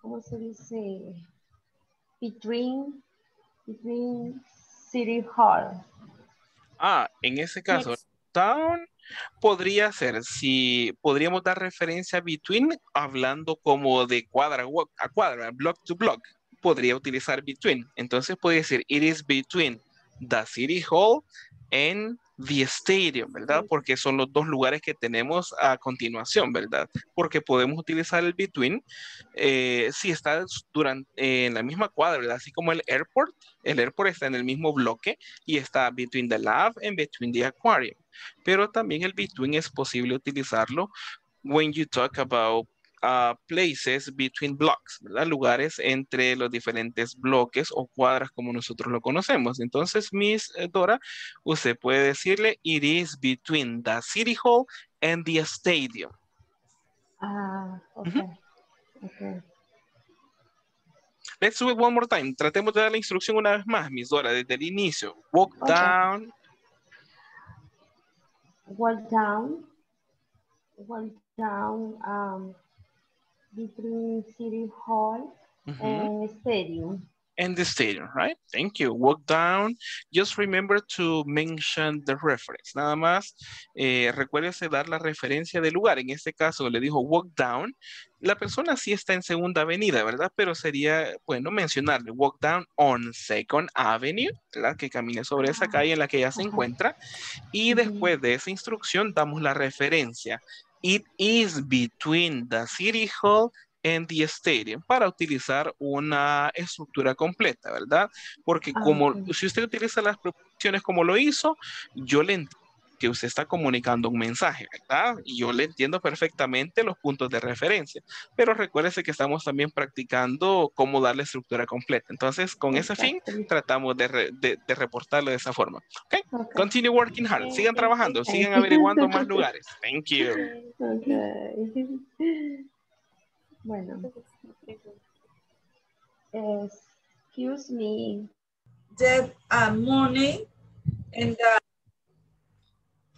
¿Cómo se dice? Between City Hall. En ese caso, down podría ser, si podríamos dar referencia a between, hablando como de cuadra a cuadra, block to block. Podría utilizar between. Entonces puede decir, it is between the City Hall and the Stadium, ¿verdad? Porque son los dos lugares que tenemos a continuación, ¿verdad? Porque podemos utilizar el between si está durante, en la misma cuadra, ¿verdad? Así como el airport. El airport está en el mismo bloque y está between the lab and between the aquarium. Pero también el between es posible utilizarlo when you talk about places between blocks, ¿verdad? Lugares entre los diferentes bloques o cuadras como nosotros lo conocemos. Entonces, Miss Dora, usted puede decirle, it is between the City Hall and the Stadium. Okay. Let's do it one more time. Tratemos de dar la instrucción una vez más, Miss Dora, desde el inicio. Walk down. Between City Hall and Stadium. And the Stadium, right? Thank you. Walk down. Just remember to mention the reference. Nada más, recuérdese dar la referencia del lugar. En este caso le dijo walk down. La persona sí está en 2ª Avenida, ¿verdad? Pero sería, bueno, mencionarle walk down on 2nd Avenue, ¿verdad? Que camine sobre esa calle en la que ella se encuentra. Y después de esa instrucción damos la referencia. It is between the City Hall and the Stadium, para utilizar una estructura completa, ¿verdad? Porque como si usted utiliza las proposiciones como lo hizo, yo le entiendo que usted está comunicando un mensaje, ¿verdad? Y yo le entiendo perfectamente los puntos de referencia, pero recuérdese que estamos también practicando cómo darle estructura completa. Entonces, con ese fin, tratamos de reportarlo de esa forma. Okay. Continue working hard. Sigan trabajando, sigan averiguando más lugares. Thank you. Bueno. Excuse me. That morning and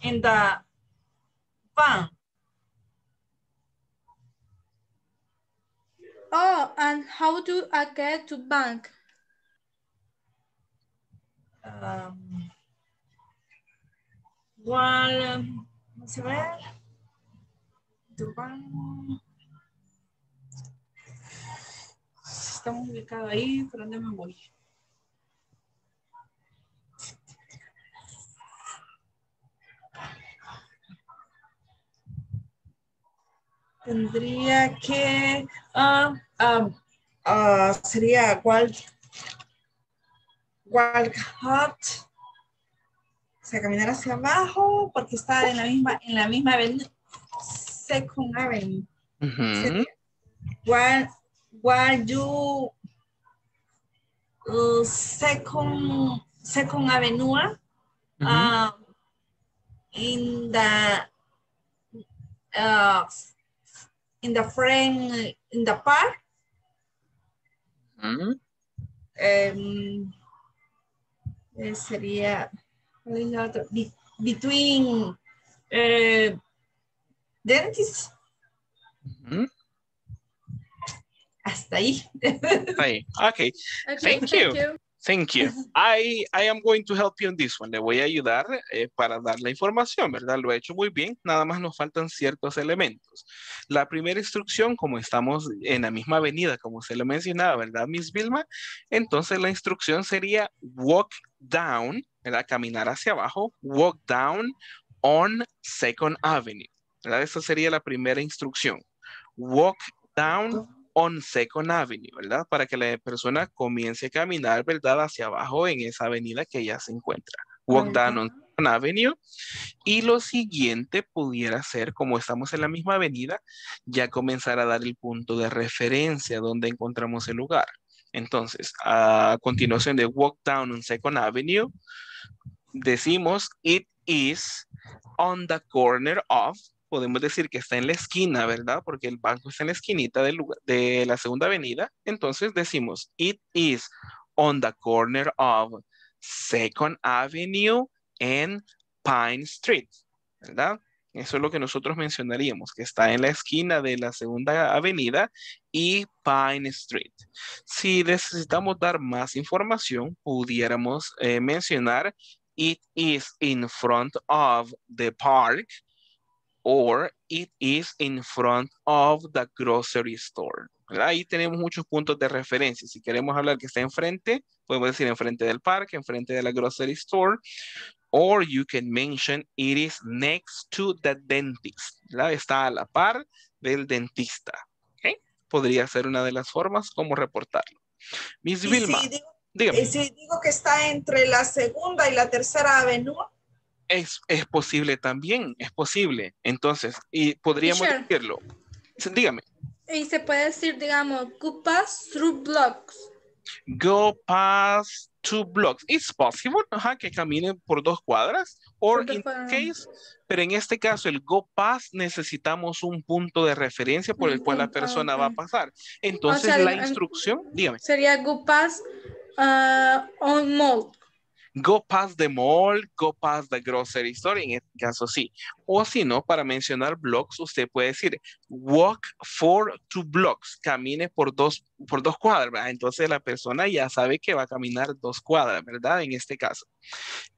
in the van. Oh, and how do I get to bank? Estamos ubicados ahí, pero ¿dónde me voy? Tendría que, sería walk up, o sea, caminar hacia abajo, porque está en la misma avenida, Second Avenue. Uh-huh. While you second Avenue, uh-huh. In the frame, in the park. Uh-huh. Sería between dentists. Uh-huh. Hasta ahí. Hey, okay. Thank you. Thank you. I am going to help you on this one. Le voy a ayudar para dar la información, ¿verdad? Lo he hecho muy bien. Nada más nos faltan ciertos elementos. La primera instrucción, como estamos en la misma avenida, como se lo mencionaba, ¿verdad, Miss Vilma? Entonces la instrucción sería walk down, ¿verdad? Caminar hacia abajo. Walk down on Second Avenue, ¿verdad? Esa sería la primera instrucción. Walk down on Second Avenue, ¿verdad? Para que la persona comience a caminar, ¿verdad? Hacia abajo en esa avenida que ya se encuentra. Walk down on Second Avenue. Y lo siguiente pudiera ser, como estamos en la misma avenida, ya comenzar a dar el punto de referencia donde encontramos el lugar. Entonces, a continuación de walk down on Second Avenue, decimos it is on the corner of. Podemos decir que está en la esquina, ¿verdad? Porque el banco está en la esquinita del lugar, de la segunda avenida. Entonces decimos, it is on the corner of Second Avenue and Pine Street, ¿verdad? Eso es lo que nosotros mencionaríamos, que está en la esquina de la segunda avenida y Pine Street. Si necesitamos dar más información, pudiéramos mencionar, it is in front of the park, or it is in front of the grocery store. ¿Verdad? Ahí tenemos muchos puntos de referencia. Si queremos hablar que está enfrente, podemos decir enfrente del parque, enfrente de la grocery store, or you can mention it is next to the dentist. ¿Verdad? Está a la par del dentista. ¿Okay? Podría ser una de las formas como reportarlo. Miss Vilma, dígame. ¿Y si digo que está entre la segunda y la tercera avenida? Es posible también, es posible. Entonces, y podríamos decirlo. Dígame. Y se puede decir, digamos, go past two blocks. Go past two blocks. It's possible, ajá, que caminen por dos cuadras. Or in case, pero en este caso, el go past necesitamos un punto de referencia por el cual la persona va a pasar. Entonces, o sea, la instrucción, dígame. Sería go past on mall. Go past the mall, go past the grocery store, en este caso sí. O si no, para mencionar blocks, usted puede decir walk for two blocks, camine por dos cuadras, ¿verdad? Entonces la persona ya sabe que va a caminar dos cuadras, ¿verdad? En este caso.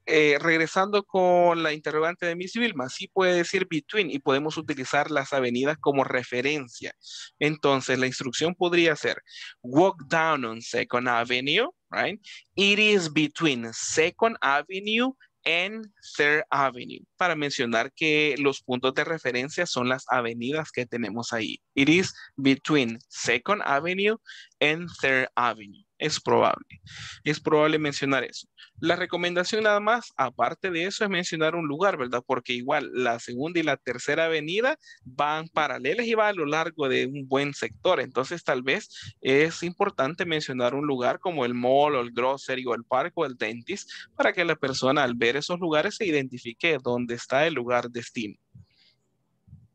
Regresando con la interrogante de Miss Vilma, sí puede decir between y podemos utilizar las avenidas como referencia. Entonces la instrucción podría ser walk down on Second Avenue, right? It is between Second Avenue and Third Avenue. Para mencionar que los puntos de referencia son las avenidas que tenemos ahí. It is between Second Avenue and Third Avenue. Es probable mencionar eso. La recomendación nada más, aparte de eso, es mencionar un lugar, ¿verdad? Porque igual la segunda y la tercera avenida van paralelas y van a lo largo de un buen sector. Entonces tal vez es importante mencionar un lugar como el mall o el grocery o el parque o el dentist para que la persona al ver esos lugares se identifique dónde está el lugar destino.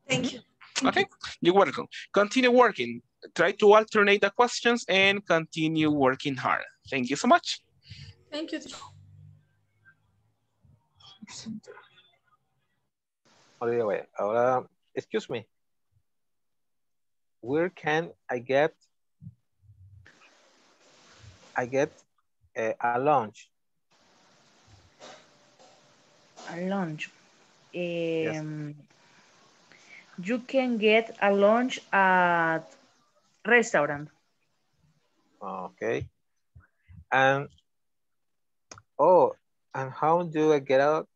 Thank you. Okay, you're welcome. Continue working. Try to alternate the questions and continue working hard. Thank you so much. Thank you. Ahora, excuse me. Where can I get a lunch? A lunch. Yes. You can get a lunch at restaurant. Okay. And how do I get out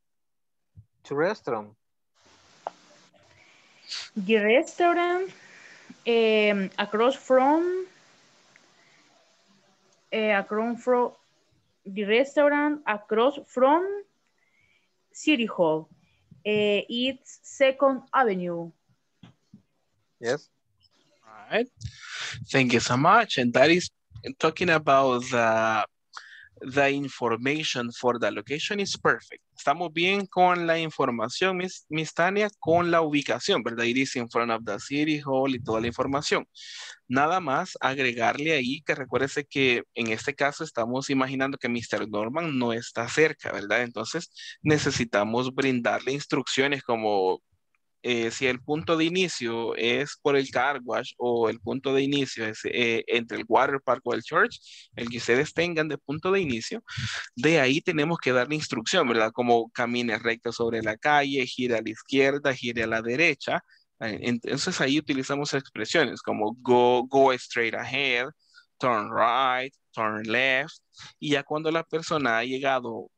to restaurant? The restaurant across from the restaurant, across from City Hall. It's 2nd Avenue. Yes. All right. Thank you so much. And that is talking about the information for the location is perfect. Estamos bien con la información, Miss Tania, con la ubicación, ¿verdad? It is in front of the City Hall y toda la información. Nada más agregarle ahí que recuérdese que en este caso estamos imaginando que Mr. Norman no está cerca, ¿verdad? Entonces necesitamos brindarle instrucciones como si el punto de inicio es por el car wash o el punto de inicio es entre el water park o el church, el que ustedes tengan de punto de inicio, de ahí tenemos que darle instrucción, ¿verdad? Como camine recto sobre la calle, gira a la izquierda, gira a la derecha. Entonces ahí utilizamos expresiones como go straight ahead, turn right, turn left. Y ya cuando la persona ha llegado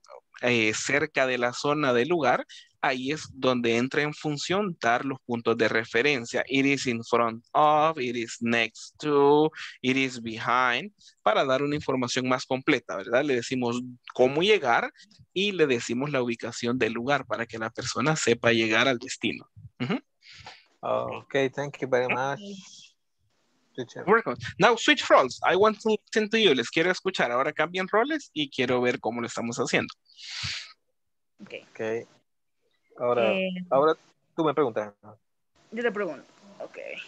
cerca de la zona del lugar, ahí es donde entra en función dar los puntos de referencia. It is in front of, it is next to, it is behind, para dar una información más completa, ¿verdad? Le decimos cómo llegar y le decimos la ubicación del lugar para que la persona sepa llegar al destino. Okay, thank you very much. Now switch roles. I want to listen to you. Les quiero escuchar. Ahora cambien roles y quiero ver cómo lo estamos haciendo. Okay. Ahora tú me preguntas. Yo te pregunto. Okay.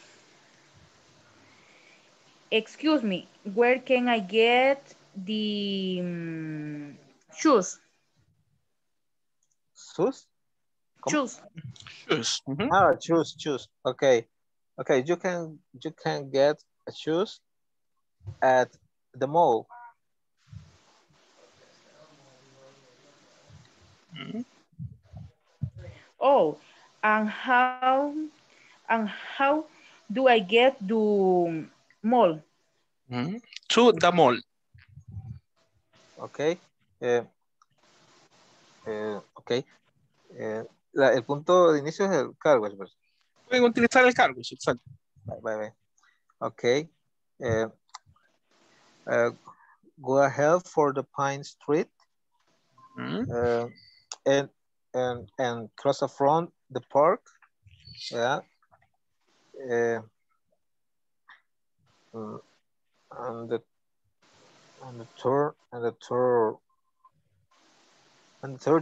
Excuse me, where can I get the shoes? ¿Shoes? Shoes. Shoes. Mm-hmm. Shoes. Okay. Okay, you can get shoes at the mall. Mm-hmm. Oh, and how do I get to mall? Mm-hmm. To the mall. Okay. Okay. El punto de inicio es el car wash. Pueden utilizar el car wash, exacto. Bye. Okay. Go ahead for the Pine Street. Mm-hmm. And cross the front, the park, yeah. And the third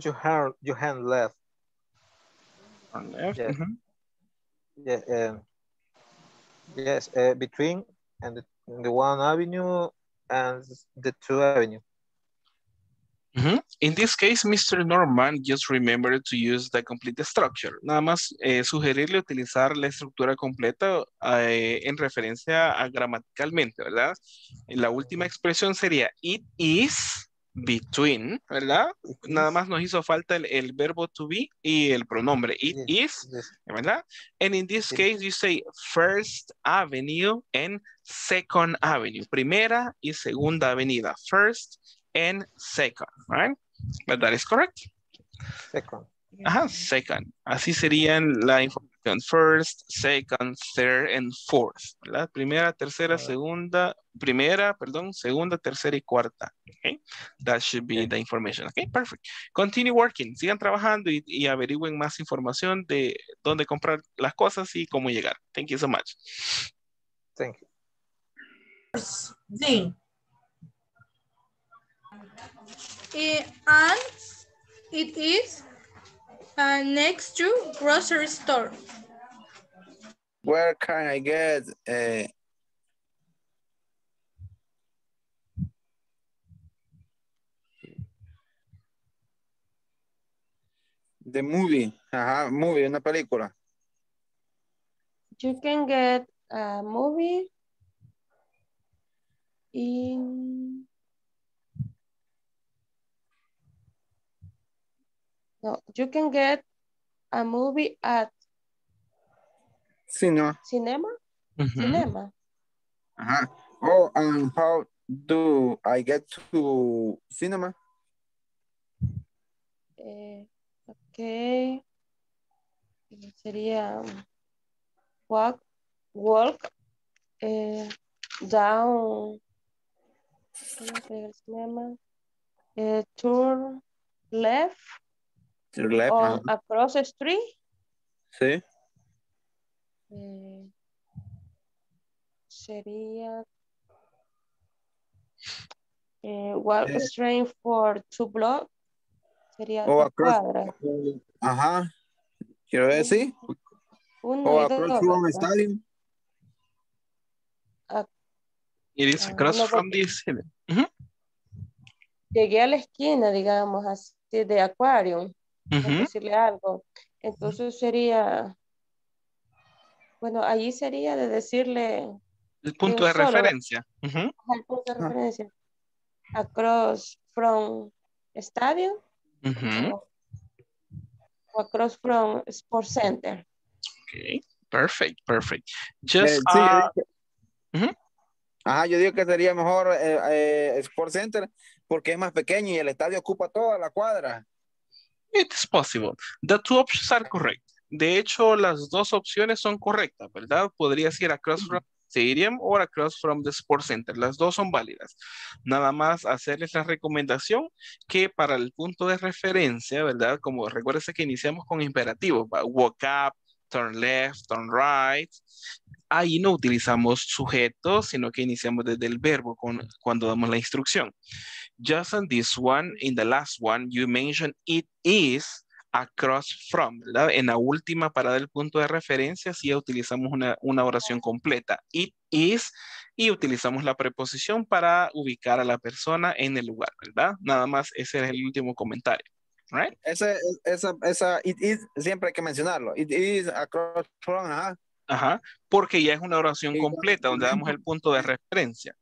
you hand left. On left. Yeah. Mm-hmm. Yeah. Yes. Between and the 1 Avenue and the 2 Avenue. Mm-hmm. In this case, Mr. Norman just remember to use the complete structure. Nada más sugerirle utilizar la estructura completa en referencia a gramaticalmente, ¿verdad? La última expresión sería it is between, ¿verdad? Nada más nos hizo falta el verbo to be y el pronombre it is, ¿verdad? And in this case, you say 1st Avenue and 2nd Avenue. Primera y segunda avenida. 1st and 2nd, right? But that is correct. 2nd. Ajá, 2nd. Así serían la información. 1st, 2nd, 3rd, and 4th. ¿Verdad? Segunda, tercera y cuarta. Okay? That should be the information. Okay, perfect. Continue working. Sigan trabajando y averigüen más información de dónde comprar las cosas y cómo llegar. Thank you so much. Thank you. Sí. And it is next to grocery store. Where can I get the movie? Movie, una película. You can get a movie in... No, you can get a movie at cinema. Mm-hmm. Cinema. Uh-huh. Oh, and how do I get to cinema? Okay. Sería walk down, turn left, on, across the street. Sí. Sería walk straight for 2 blocks. Sería cuadra. Ajá. Quiero decir. O across from the stadium. It is across from this. Llegué a la esquina, digamos, así de Aquarium. Para decirle algo. Entonces sería. Bueno, allí sería de decirle. El punto de referencia. El punto de referencia. Across from stadium. O across from sports center. Okay, perfect, perfect. Just ajá, yo digo que sería mejor sports center porque es más pequeño y el estadio ocupa toda la cuadra. It's possible. The 2 options are correct. De hecho, las 2 opciones son correctas, ¿verdad? Podrías ir across from stadium o across from the sports center. Las 2 son válidas. Nada más hacerles la recomendación que para el punto de referencia, ¿verdad? Como recuérdense que iniciamos con imperativos, walk up, turn left, turn right. Ahí no utilizamos sujetos, sino que iniciamos desde el verbo cuando damos la instrucción. Just on this one, in the last one, you mentioned it is across from, ¿verdad? En la última parada del punto de referencia sí utilizamos una oración completa. It is, y utilizamos la preposición para ubicar a la persona en el lugar, ¿verdad? Nada más ese es el último comentario. Right? Esa it is, siempre hay que mencionarlo. It is across from, ajá. Ajá, porque ya es una oración completa donde damos el punto de referencia.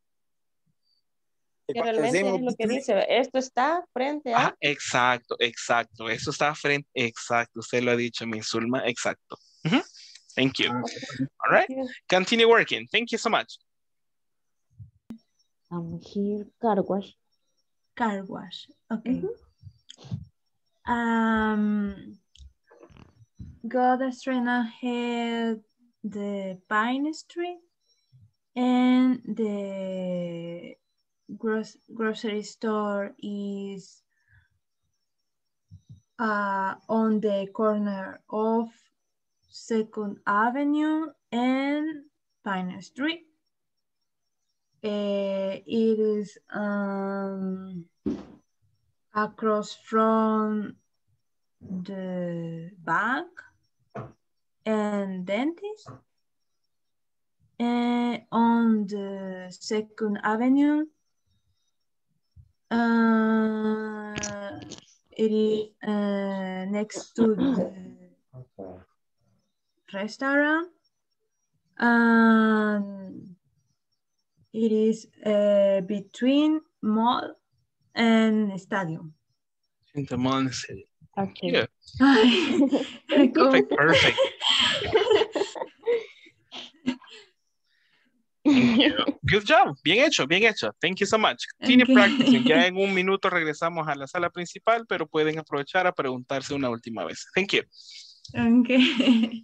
Que realmente es lo que dice, esto está frente a... Ah, exacto, exacto, esto está frente, exacto, usted lo ha dicho, mi Zulma, exacto. Thank you. All right, continue working. Thank you so much. I'm here, car wash. Car wash, okay. Go the straight ahead, the Pine Street and the grocery store is on the corner of 2nd Avenue and Pine Street. It is across from the bank and dentist, and on the 2nd Avenue, it is next to the restaurant, it is between mall and stadium. In the mall and stadium. Okay. Yeah. Perfect, perfect. Good job, bien hecho, thank you so much. Continue practicing. Ya en 1 minuto regresamos a la sala principal, pero pueden aprovechar a preguntarse una última vez. Thank you. Okay.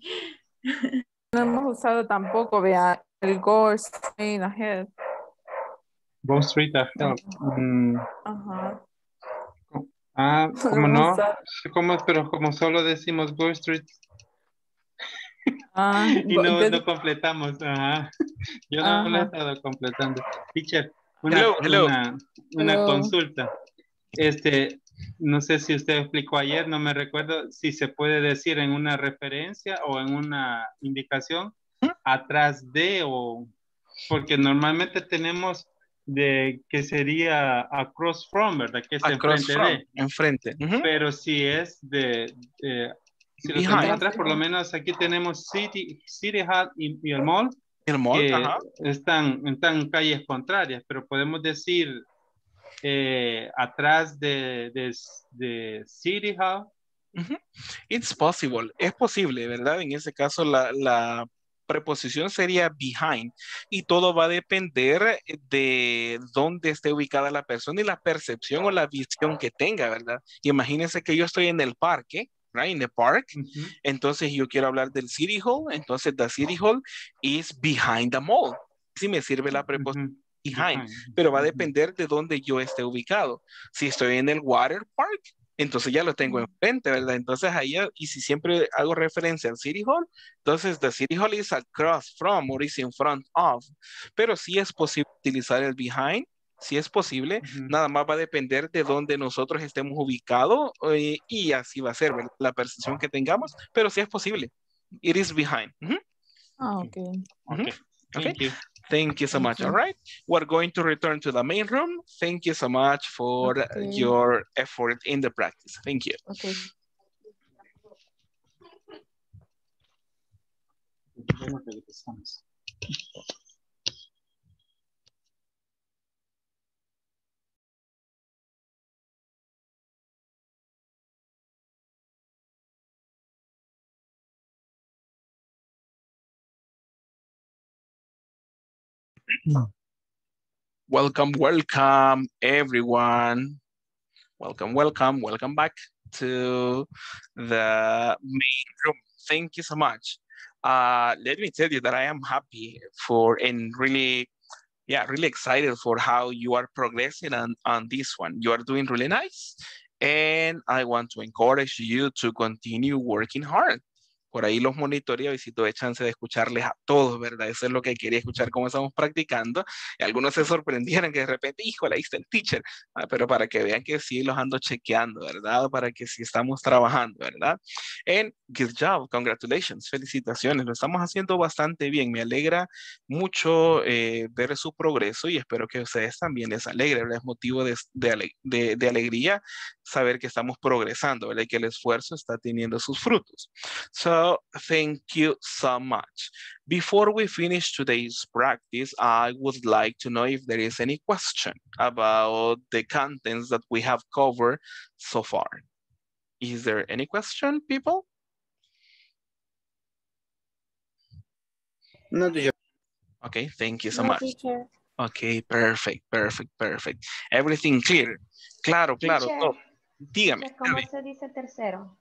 No hemos usado tampoco, vea, el go straight ahead. Go straight ahead. Ah, como no, pero como solo decimos go straight. Ah, y no, no completamos. Ajá. Yo no lo he estado completando. Teacher, una consulta. No sé si usted explicó ayer, no me recuerdo si se puede decir en una referencia o en una indicación atrás de o... Porque normalmente tenemos de que sería across from, ¿verdad? Que es enfrente de. Enfrente. Pero si es de si lo tenemos atrás, por lo menos aquí tenemos City Hall y el Mall. El Mall, están en calles contrarias, pero podemos decir atrás de City Hall. It's possible. Es posible, ¿verdad? En ese caso la preposición sería behind y todo va a depender de dónde esté ubicada la persona y la percepción o la visión que tenga, ¿verdad? Imagínense que yo estoy en el parque, right? In the park. Entonces yo quiero hablar del City Hall. Entonces the City Hall is behind the mall. sí me sirve la preposición behind, pero va a depender de dónde yo esté ubicado. Si estoy en el water park, entonces ya lo tengo enfrente, ¿verdad? Entonces ahí, y si siempre hago referencia al City Hall, entonces the City Hall is across from, or is in front of. Pero sí es posible utilizar el behind, sí es posible, nada más va a depender de dónde nosotros estemos ubicados y así va a ser, ¿verdad? La percepción que tengamos, pero sí es posible. It is behind. Okay. Thank you. Thank you so much. All right. We're going to return to the main room. Thank you so much for your effort in the practice. Thank you. Okay. Welcome everyone. Welcome back to the main room. Thank you so much. Let me tell you that I am happy for and really excited for how you are progressing on this one. You are doing really nice. And I want to encourage you to continue working hard. Por ahí los monitoreo y si tuve chance de escucharles a todos, ¿verdad? Eso es lo que quería escuchar, cómo estamos practicando. Y algunos se sorprendieron que de repente, híjole, ahí está el teacher. Pero para que vean que sí los ando chequeando, ¿verdad? Para que sí estamos trabajando, ¿verdad? And good job, congratulations, felicitaciones. Lo estamos haciendo bastante bien. Me alegra mucho ver su progreso y espero que a ustedes también les alegre, ¿verdad? Es motivo de alegría saber que estamos progresando, ¿verdad? Y que el esfuerzo está teniendo sus frutos. So thank you so much. Before we finish today's practice, I would like to know if there is any question about the contents that we have covered so far. Is there any question, people? No, teacher. Okay, thank you so much. Teacher. Okay, perfect. Everything clear. Claro. Teacher, oh, dígame. ¿Cómo se dice tercero?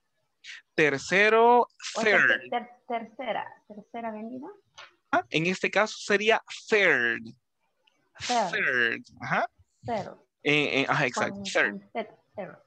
Tercero, third. O sea, tercera avenida. Ah, en este caso sería third. Third. Ajá. Cero. Exacto, third.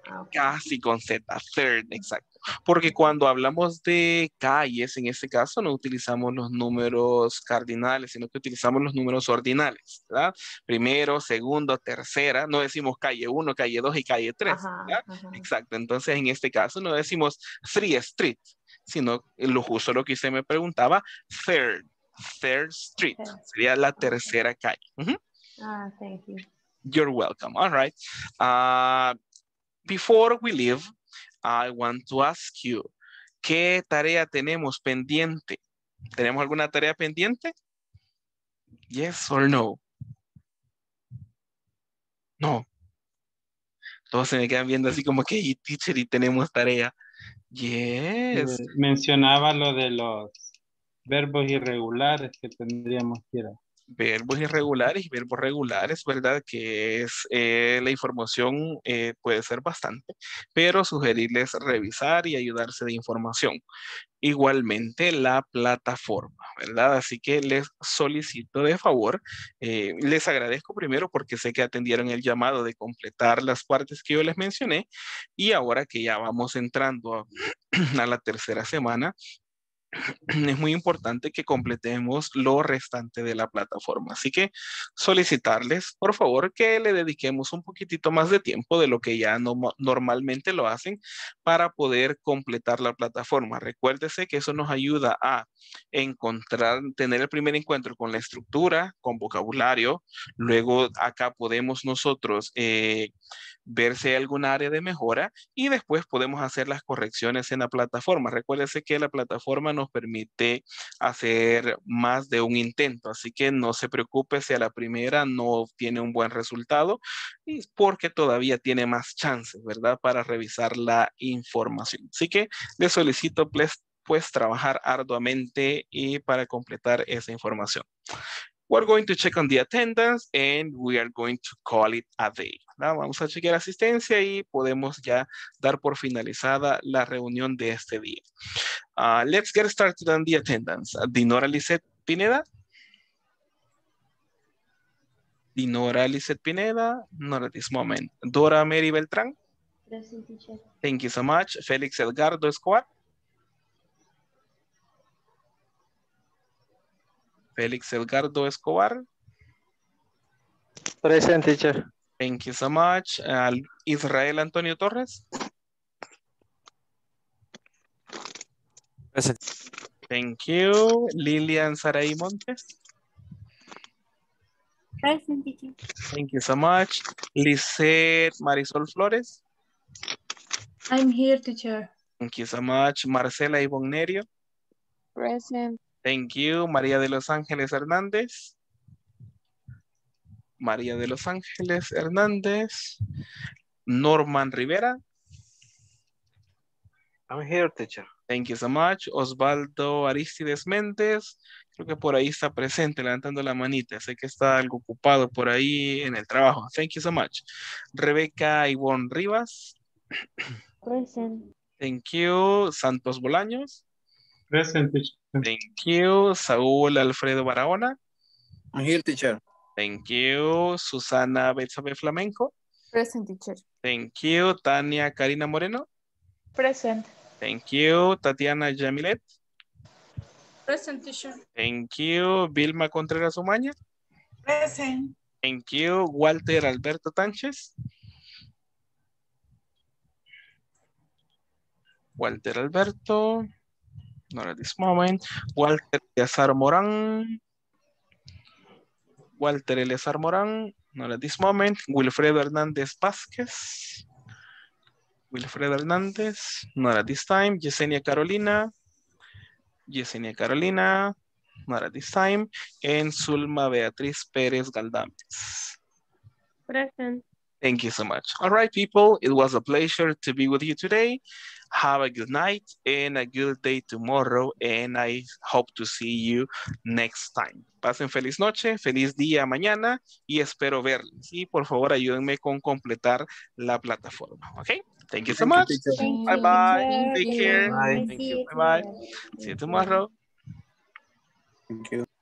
Ah, okay. Casi con Z, third, exacto. Porque cuando hablamos de calles, en este caso no utilizamos los números cardinales, sino que utilizamos los números ordinales, ¿verdad? Primero, segundo, tercera, no decimos calle 1, calle 2 y calle 3, ¿verdad? Ajá. Exacto, entonces en este caso no decimos three street, sino lo justo lo que usted me preguntaba, third street, sería la tercera calle. Ah, thank you. You're welcome, all right. Before we leave, I want to ask you, ¿qué tarea tenemos pendiente? ¿Tenemos alguna tarea pendiente? Yes or no? No. Todos se me quedan viendo así como que, teacher, y tenemos tarea. Yes. Mencionaba lo de los verbos irregulares que tendríamos que ir a. Verbos irregulares y verbos regulares, ¿verdad? Que es la información puede ser bastante, pero sugerirles revisar y ayudarse de información. Igualmente la plataforma, ¿verdad? Así que les solicito de favor, les agradezco primero porque sé que atendieron el llamado de completar las partes que yo les mencioné y ahora que ya vamos entrando a la tercera semana, es muy importante que completemos lo restante de la plataforma. Así que solicitarles, por favor, que le dediquemos un poquitito más de tiempo de lo que ya normalmente lo hacen para poder completar la plataforma. Recuérdese que eso nos ayuda a encontrar, tener el primer encuentro con la estructura, con vocabulario. Luego acá podemos nosotros ver si hay alguna área de mejora y después podemos hacer las correcciones en la plataforma. Recuérdese que la plataforma nos permite hacer más de un intento, así que no se preocupe si a la primera no obtiene un buen resultado porque todavía tiene más chances, ¿verdad? Para revisar la información. Así que les solicito pues trabajar arduamente y para completar esa información. We're going to check on the attendance and we are going to call it a day. Vamos a chequear asistencia y podemos ya dar por finalizada la reunión de este día. Let's get started on the attendance. Dinora Lizeth Pineda. Dinora Lizeth Pineda, not at this moment. Dora Mary Beltrán. Present, teacher. Thank you so much. Félix Edgardo Escobar. Félix Edgardo Escobar. Present, teacher. Thank you so much. Israel Antonio Torres. Present. Thank you. Lilian Saray Montes. Present, teacher. Thank you so much. Lizette Marisol Flores. I'm here, teacher. Thank you so much. Marcela Ivonne Nerio. Present. Thank you. Maria de Los Angeles Hernandez. Maria de Los Angeles Hernandez. Norman Rivera. I'm here, teacher. Thank you so much. Osvaldo Aristides Méndez. Creo que por ahí está presente, levantando la manita. Sé que está algo ocupado por ahí en el trabajo. Thank you so much. Rebeca Ivonne Rivas. Present. Thank you. Santos Bolaños. Present, teacher. Thank you. Saúl Alfredo Barahona. I'm here, teacher. Thank you. Susana Betsabe Flamenco. Present, teacher. Thank you. Tania Karina Moreno. Present. Thank you. Tatiana Jamilet. Present, teacher. Thank you. Vilma Contreras Umaña. Present. Thank you. Walter Alberto Tánchez. Walter Alberto, not at this moment. Walter Eleazar Morán. Walter Eleazar Morán, not at this moment. Wilfredo Hernandez Vázquez. Wilfredo Hernandez, not at this time. Yesenia Carolina. Yesenia Carolina, not at this time. And Zulma Beatriz Pérez Galdames. Present. Thank you so much. All right, people, it was a pleasure to be with you today. Have a good night and a good day tomorrow, and I hope to see you next time. Pasen feliz noche, feliz día mañana, y espero verles. Y por favor, ayúdenme con completar la plataforma, ¿ok? Thank you so much. Bye-bye. Take care. Bye. Thank you. Bye-bye. See you tomorrow. Thank you.